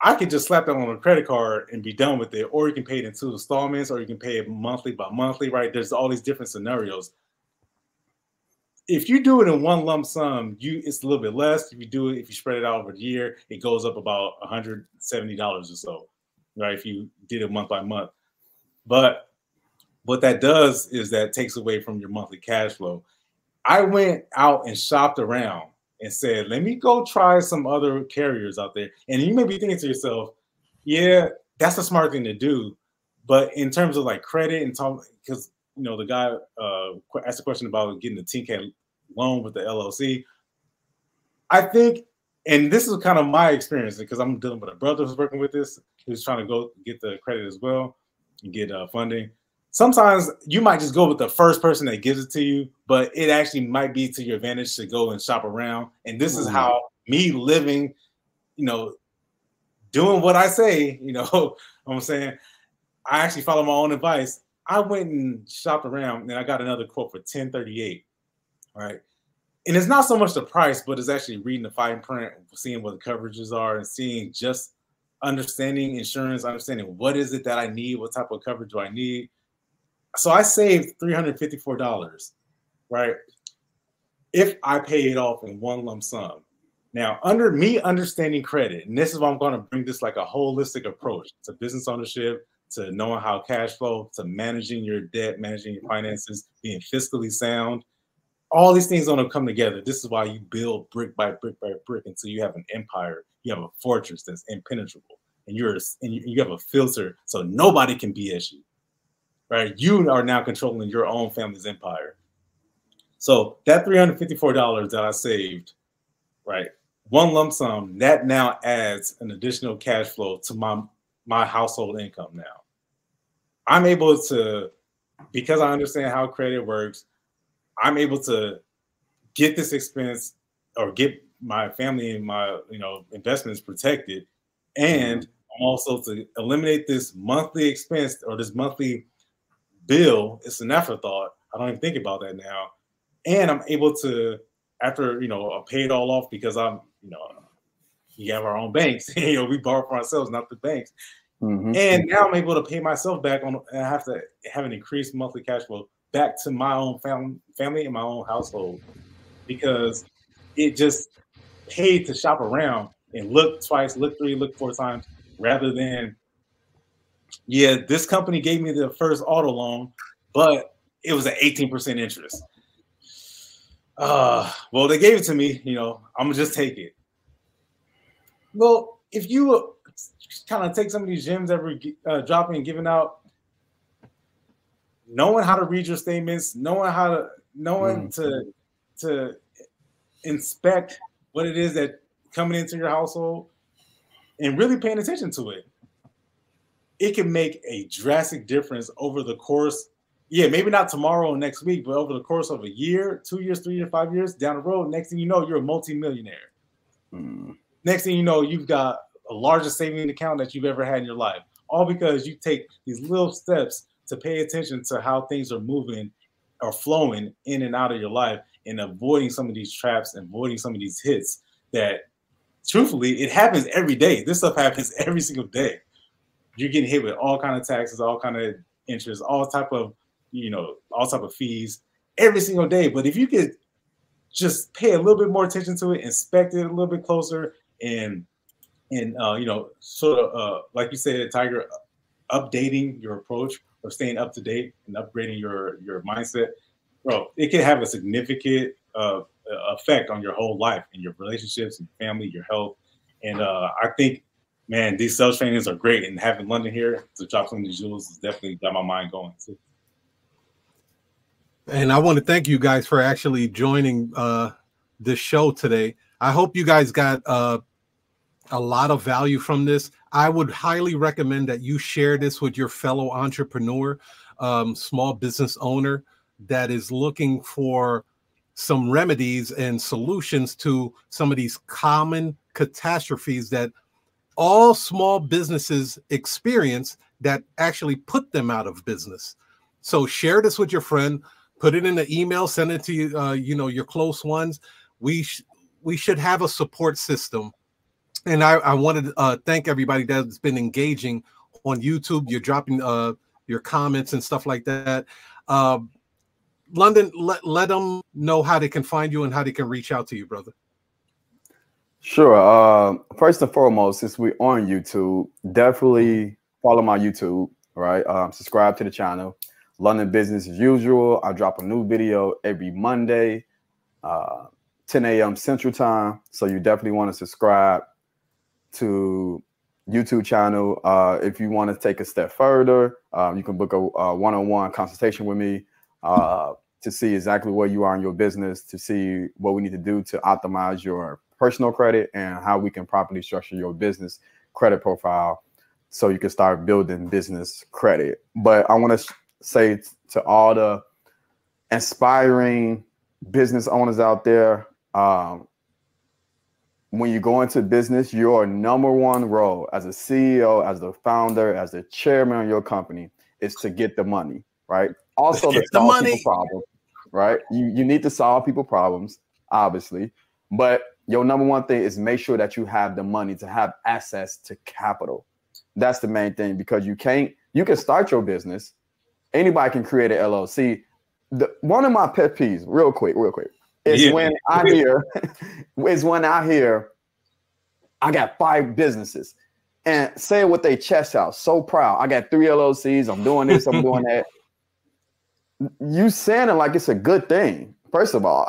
I could just slap that on a credit card and be done with it, or you can pay it in 2 installments, or you can pay it monthly by monthly, right? There's all these different scenarios. If you do it in one lump sum, it's a little bit less. If you do it, if you spread it out over the year, it goes up about $170 or so, right? If you did it month by month. But what that does is that takes away from your monthly cash flow. I went out and shopped around and said, let me go try some other carriers out there. And you may be thinking to yourself, yeah, that's a smart thing to do. But in terms of like credit and talk, because you know, the guy asked a question about getting the 10K loan with the LLC. I think, and this is kind of my experience because I'm dealing with a brother who's working with this, who's trying to go get the credit as well and get funding. Sometimes you might just go with the first person that gives it to you, but it actually might be to your advantage to go and shop around. And this is how me living, you know, doing what I say, you know, I'm saying, I actually follow my own advice. I went and shopped around and I got another quote for $10.38, right? And it's not so much the price, but it's actually reading the fine print, seeing what the coverages are and seeing just understanding insurance, understanding what is it that I need, what type of coverage do I need. So I saved $354, right? If I pay it off in one lump sum, Now, under me understanding credit, and this is why I'm going to bring this like a holistic approach to business ownership, to knowing how cash flow, to managing your debt, managing your finances, being fiscally sound. All these things don't come together. This is why you build brick by brick by brick until you have an empire. You have a fortress that's impenetrable, and you have a filter so nobody can BS you, right? You are now controlling your own family's empire. So that $354 that I saved, right, one lump sum, that now adds an additional cash flow to my household income now. I'm able to, because I understand how credit works, I'm able to get this expense or get my family and my investments protected, and also to eliminate this monthly expense or this monthly bill. It's an afterthought. I don't even think about that now. And I'm able to, after pay it all off, because I'm we have our own banks. We borrow for ourselves, not the banks. Mm-hmm. And now I'm able to pay myself back on, and I have to have an increased monthly cash flow back to my own family and my own household, because it just paid to shop around and look twice, look three, look four times, rather than, yeah, this company gave me the first auto loan, but it was an 18% interest. Well, they gave it to me, I'm gonna just take it. Well, if you kind of take some of these gems that we're dropping and giving out, knowing how to read your statements, knowing to inspect what it is that coming into your household, and really paying attention to it, it can make a drastic difference over the course. Yeah, maybe not tomorrow or next week, but over the course of a year, 2 years, 3 years, 5 years down the road, next thing you know, you're a multimillionaire. Mm. Next thing you know, you've got a largest savings account that you've ever had in your life, all because you take these little steps to pay attention to how things are moving or flowing in and out of your life, and avoiding some of these traps, avoiding some of these hits that, truthfully, it happens every day. This stuff happens every single day. You're getting hit with all kind of taxes, all kind of interest, all type of, all type of fees every single day. But if you could just pay a little bit more attention to it, inspect it a little bit closer, and sort of like you said, Tiger, updating your approach or staying up to date and upgrading your mindset, bro, it can have a significant effect on your whole life and your relationships and family, your health. And I think, man, these sales trainings are great, and having London here to drop some of these jewels has definitely got my mind going too. And I want to thank you guys for actually joining this show today. I hope you guys got a lot of value from this. I would highly recommend that you share this with your fellow entrepreneur, small business owner that is looking for some remedies and solutions to some of these common catastrophes that all small businesses experience that actually put them out of business. So share this with your friend, put it in an email, send it to your close ones. We should have a support system. And I wanted to thank everybody that's been engaging on YouTube. You're dropping your comments and stuff like that. London, let them know how they can find you and how they can reach out to you, brother. Sure. First and foremost, since we're on YouTube, definitely follow my YouTube, right? Subscribe to the channel. London Business as usual. I drop a new video every Monday, 10 a.m. Central Time. So you definitely want to subscribe to YouTube channel. If you want to take a step further, you can book a one-on-one consultation with me to see exactly where you are in your business, to see what we need to do to optimize your personal credit and how we can properly structure your business credit profile so you can start building business credit. But I want to say to all the inspiring business owners out there, when you go into business, your number one role as a CEO, as the founder, as the chairman of your company is to get the money, right? Also to solve people problems, right? You need to solve people problems, obviously, but your number one thing is make sure that you have the money to have access to capital. That's the main thing, because you can start your business. Anybody can create an LLC. One of my pet peeves, real quick, It's when I hear, I got 5 businesses and say it with their chest out, so proud. I got 3 LLCs. I'm doing this, I'm doing that. You saying it like it's a good thing. First of all,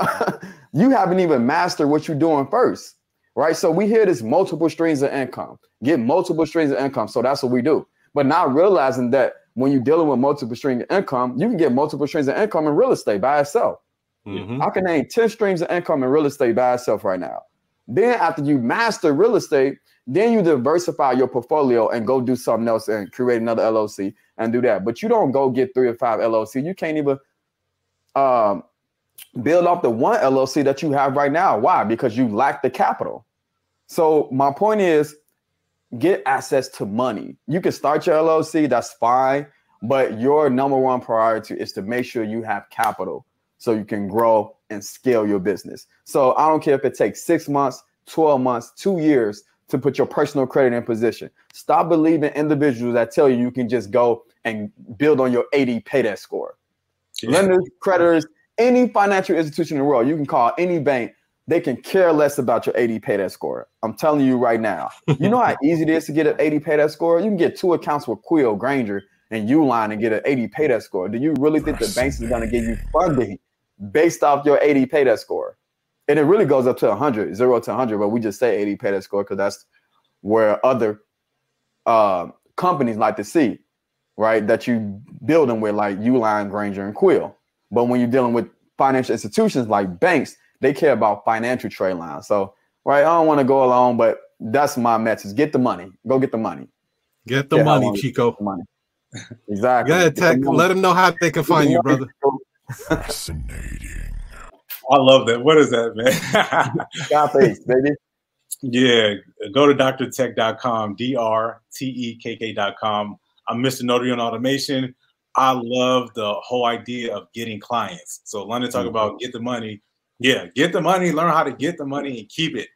you haven't even mastered what you're doing first, right? So we hear this multiple streams of income, get multiple streams of income. So that's what we do. But not realizing that when you're dealing with multiple streams of income, you can get multiple streams of income in real estate by itself. Mm-hmm. I can name 10 streams of income in real estate by itself right now. Then after you master real estate, then you diversify your portfolio and go do something else and create another LLC and do that. But you don't go get 3 or 5 LLC. You can't even build off the 1 LLC that you have right now. Why? Because you lack the capital. So my point is, get access to money. You can start your LLC, that's fine. But your number one priority is to make sure you have capital so you can grow and scale your business. So I don't care if it takes 6 months, 12 months, 2 years to put your personal credit in position. Stop believing individuals that tell you you can just go and build on your 80 paydebt score. Yeah. Lenders, creditors, any financial institution in the world, you can call any bank, they can care less about your 80 paydebt score. I'm telling you right now. You know how easy it is to get an 80 paydebt score? You can get 2 accounts with Quill, Grainger, and Uline and get an 80 paydebt score. Do you really think the banks is going to give you funding based off your 80 paydebt score? And it really goes up to 100, 0 to 100, but we just say 80 paydebt score because that's where other companies like to see, right? That you build them with, like Uline, Grainger, and Quill. But when you're dealing with financial institutions like banks, they care about financial trade lines. So, right, I don't want to go along, but that's my message. Get the money. Go get the money. Get the money, Chico. Get the money. Exactly. Go ahead, Tech. Let them know how they can find you, brother. Fascinating. I love that. What is that, man? God thanks, baby. Yeah. Go to DrTech.com, DrTekk.com. I'm Mr. Notary on Automation. I love the whole idea of getting clients. So London talk about get the money. Yeah, get the money, learn how to get the money and keep it.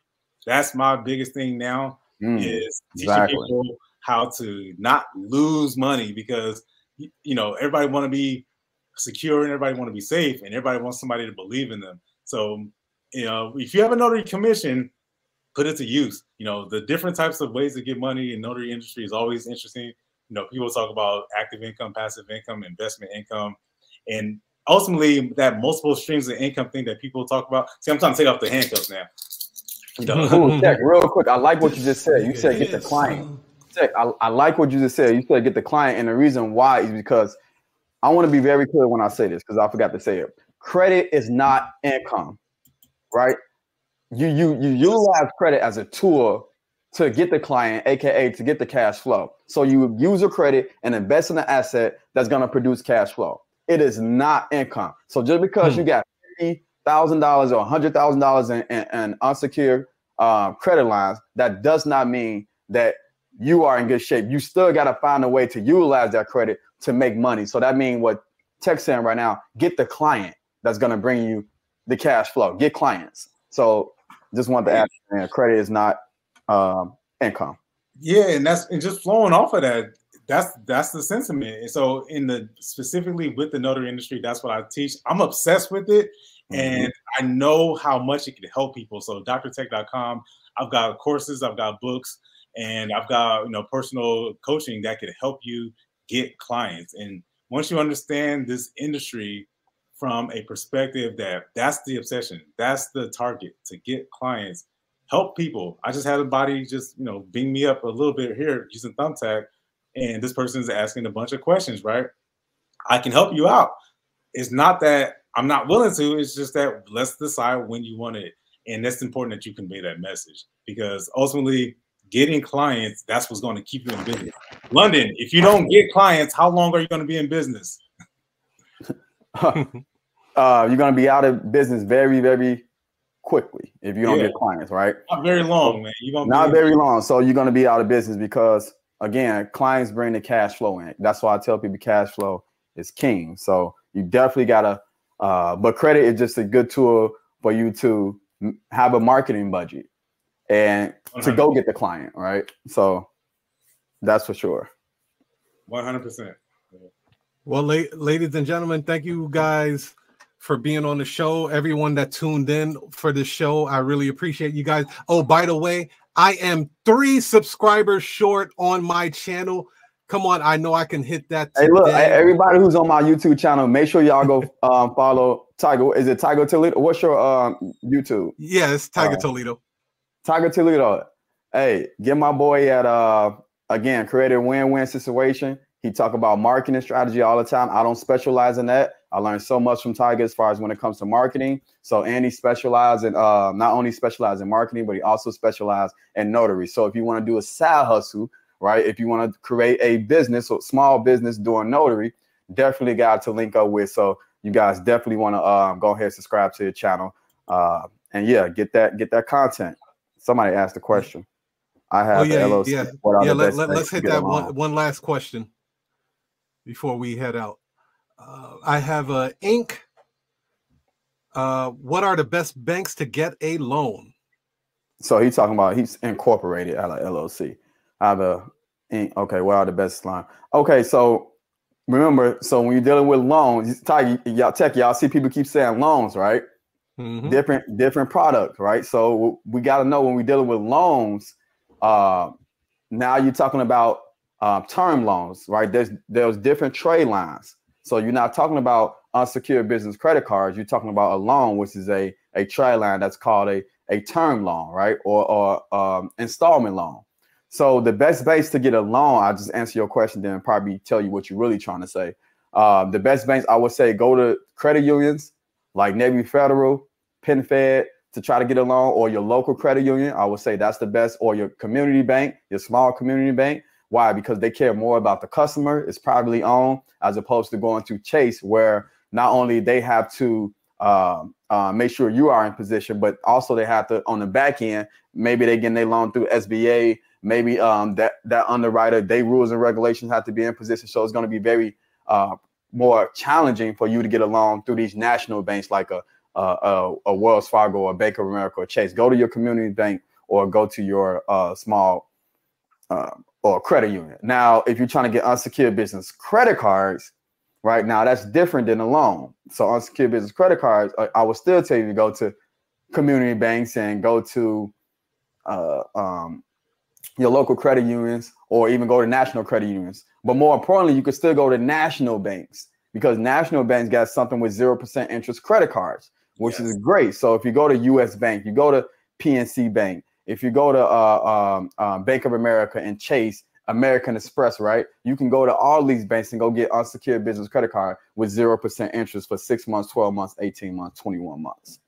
That's my biggest thing now is teaching people how to not lose money, because you know everybody want to be secure and everybody want to be safe and everybody wants somebody to believe in them. So you know, if you have a notary commission, put it to use. You know, the different types of ways to get money in notary industry is always interesting. You know, people talk about active income, passive income, investment income, and ultimately, that multiple streams of income thing that people talk about. See, I'm trying to take off the handcuffs now. Ooh, Tech, real quick, I like what you just said. You said get the client. Tech, I like what you just said. You said get the client, and the reason why is because I want to be very clear when I say this, because I forgot to say it. Credit is not income, right? You utilize credit as a tool to get the client, aka to get the cash flow. So you use your credit and invest in an asset that's going to produce cash flow. It is not income. So just because you got $50,000 or $100,000 in unsecured credit lines, that does not mean that you are in good shape. You still got to find a way to utilize that credit to make money. So that means what Tech's saying right now, get the client that's going to bring you the cash flow. Get clients. So just wanted to ask, man, credit is not income. Yeah, and just flowing off of that, that's the sentiment. And so in the specifically with the notary industry, that's what I teach. I'm obsessed with it, and I know how much it can help people. So DrTech.com, I've got courses, I've got books, and I've got, you know, personal coaching that can help you get clients. And once you understand this industry from a perspective that that's the obsession, that's the target, to get clients, help people. I just had a body just, you know, beam me up a little bit here using Thumbtack. And this person is asking a bunch of questions, right? I can help you out. It's not that I'm not willing to. It's just that let's decide when you want it. And that's important that you convey that message, because ultimately getting clients, that's what's going to keep you in business. London, if you don't get clients, how long are you going to be in business? You're going to be out of business very, very quickly if you don't get clients, right? Not very long, man. You're gonna not very long. So you're going to be out of business because, again, clients bring the cash flow in. That's why I tell people cash flow is king. So you definitely gotta, but credit is just a good tool for you to have a marketing budget and to go get the client, right? So that's for sure. 100%. Well, ladies and gentlemen, thank you guys for being on the show. Everyone that tuned in for the show, I really appreciate you guys. Oh, by the way, I am 3 subscribers short on my channel. Come on, I know I can hit that today. Hey, look, everybody who's on my YouTube channel, make sure y'all go follow Tiger. Is it Tiger Toledo? What's your YouTube? Yeah, it's Tiger Toledo. Tiger Toledo. Hey, get my boy at, again, create a win-win situation. He talk about marketing strategy all the time. I don't specialize in that. I learned so much from Tiger as far as when it comes to marketing. So Andy specialized in not only specialized in marketing, but he also specialized in notary. So if you want to do a side hustle, right? If you want to create a business or small business doing notary, definitely got to link up with. So you guys definitely want to go ahead and subscribe to the channel. And yeah, get that content. Somebody asked the question. I have LOC. Yeah. Let's hit that one last question before we head out. I have Inc. What are the best banks to get a loan? So he's talking about he's incorporated at like LLC. I have a Inc. Okay, what are the best line? Okay, so remember, so when you're dealing with loans, y'all see people keep saying loans, right? Mm-hmm. Different product, right? So we got to know when we're dealing with loans. Now you're talking about term loans, right? There's different trade lines. So you're not talking about unsecured business credit cards. You're talking about a loan, which is a trade line that's called a term loan, right? Or installment loan. So the best base to get a loan, I'll just answer your question, then probably tell you what you're really trying to say. The best banks, I would say, go to credit unions like Navy Federal, PenFed, to try to get a loan, or your local credit union. I would say that's the best, or your community bank, your small community bank. Why? Because they care more about the customer. It's privately owned, as opposed to going to Chase, where not only they have to make sure you are in position, but also they have to, on the back end, maybe they're getting their loan through SBA. Maybe that underwriter, they rules and regulations have to be in position. So it's going to be very more challenging for you to get a loan through these national banks like a Wells Fargo or Bank of America or Chase. Go to your community bank, or go to your small or credit union. Now, if you're trying to get unsecured business credit cards, right now, that's different than a loan. So unsecured business credit cards, I would still tell you to go to community banks and go to your local credit unions, or even go to national credit unions. But more importantly, you could still go to national banks, because national banks got something with 0% interest credit cards, which is great. So if you go to U.S. Bank, you go to PNC Bank, if you go to Bank of America and Chase, American Express, right? You can go to all these banks and go get unsecured business credit card with 0% interest for 6 months, 12 months, 18 months, 21 months.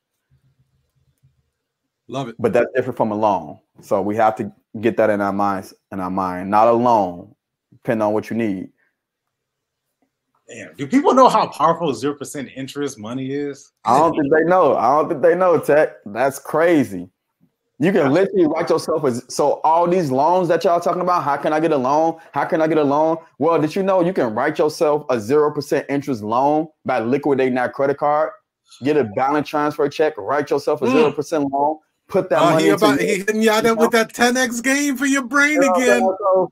Love it. But that's different from a loan. So we have to get that in our minds, not a loan, depending on what you need. Damn, do people know how powerful 0% interest money is? I don't think they know. I don't think they know, Tech. That's crazy. You can literally write yourself as, so all these loans that y'all talking about, how can I get a loan? How can I get a loan? Well, did you know you can write yourself a 0% interest loan by liquidating that credit card, get a balance transfer check, write yourself a 0% loan, put that money he hitting y'all that with that 10X game for your brain again. So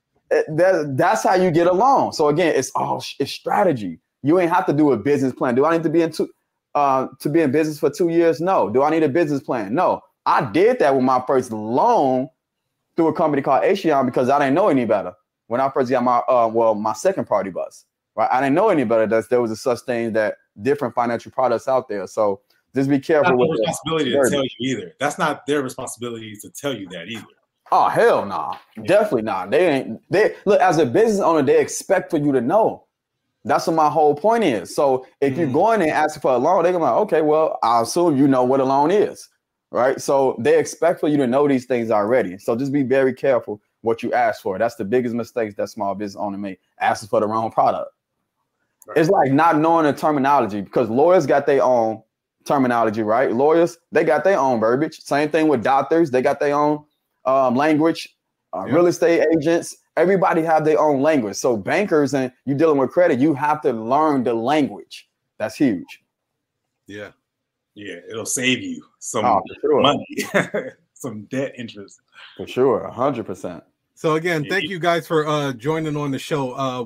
that's how you get a loan. So again, it's strategy. You ain't have to do a business plan. Do I need to be in business for 2 years? No. Do I need a business plan? No. I did that with my first loan through a company called Acheon, because I didn't know any better. When I first got my, my second party bus, right? I didn't know any better that there was a such thing that different financial products out there. So just be careful. That's not their responsibility to tell you either. That's not their responsibility to tell you that either. Oh, hell nah. Yeah. Definitely not. They ain't. They look, as a business owner, they expect for you to know. That's what my whole point is. So if you're going and asking for a loan, they're going to be like, okay, well, I assume you know what a loan is. Right. So they expect for you to know these things already. So just be very careful what you ask for. That's the biggest mistakes that small business owner make, asking for the wrong product. Right. It's like not knowing the terminology, because lawyers got their own terminology, right? Lawyers, they got their own verbiage. Same thing with doctors. They got their own language. Real estate agents, everybody have their own language. So bankers, and you're dealing with credit, you have to learn the language. That's huge. Yeah. Yeah, it'll save you some money, some debt interest. For sure, 100%. So again, thank you guys for joining on the show.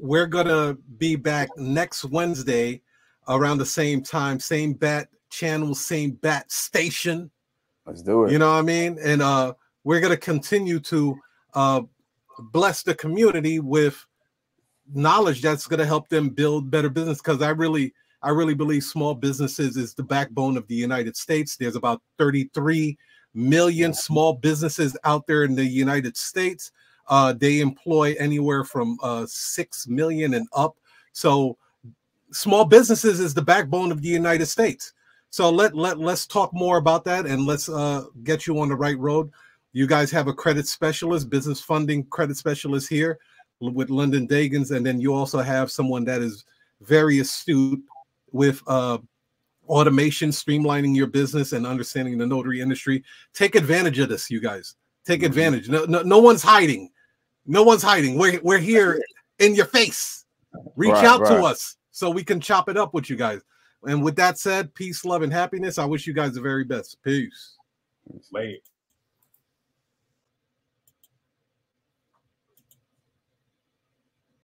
We're gonna be back next Wednesday around the same time, same bat channel, same bat station. Let's do it. You know what I mean? And we're going to continue to bless the community with knowledge that's going to help them build better business, because I really believe small businesses is the backbone of the United States. There's about 33 million small businesses out there in the United States. They employ anywhere from 6 million and up. So small businesses is the backbone of the United States. So let's talk more about that, and let's get you on the right road. You guys have a credit specialist, business funding credit specialist here with London Dagans, and then you also have someone that is very astute with automation, streamlining your business, and understanding the notary industry. Take advantage of this, you guys. Take advantage. No one's hiding. No one's hiding. We're here in your face. Reach out to us so we can chop it up with you guys. And with that said, peace, love, and happiness. I wish you guys the very best. Peace. Late.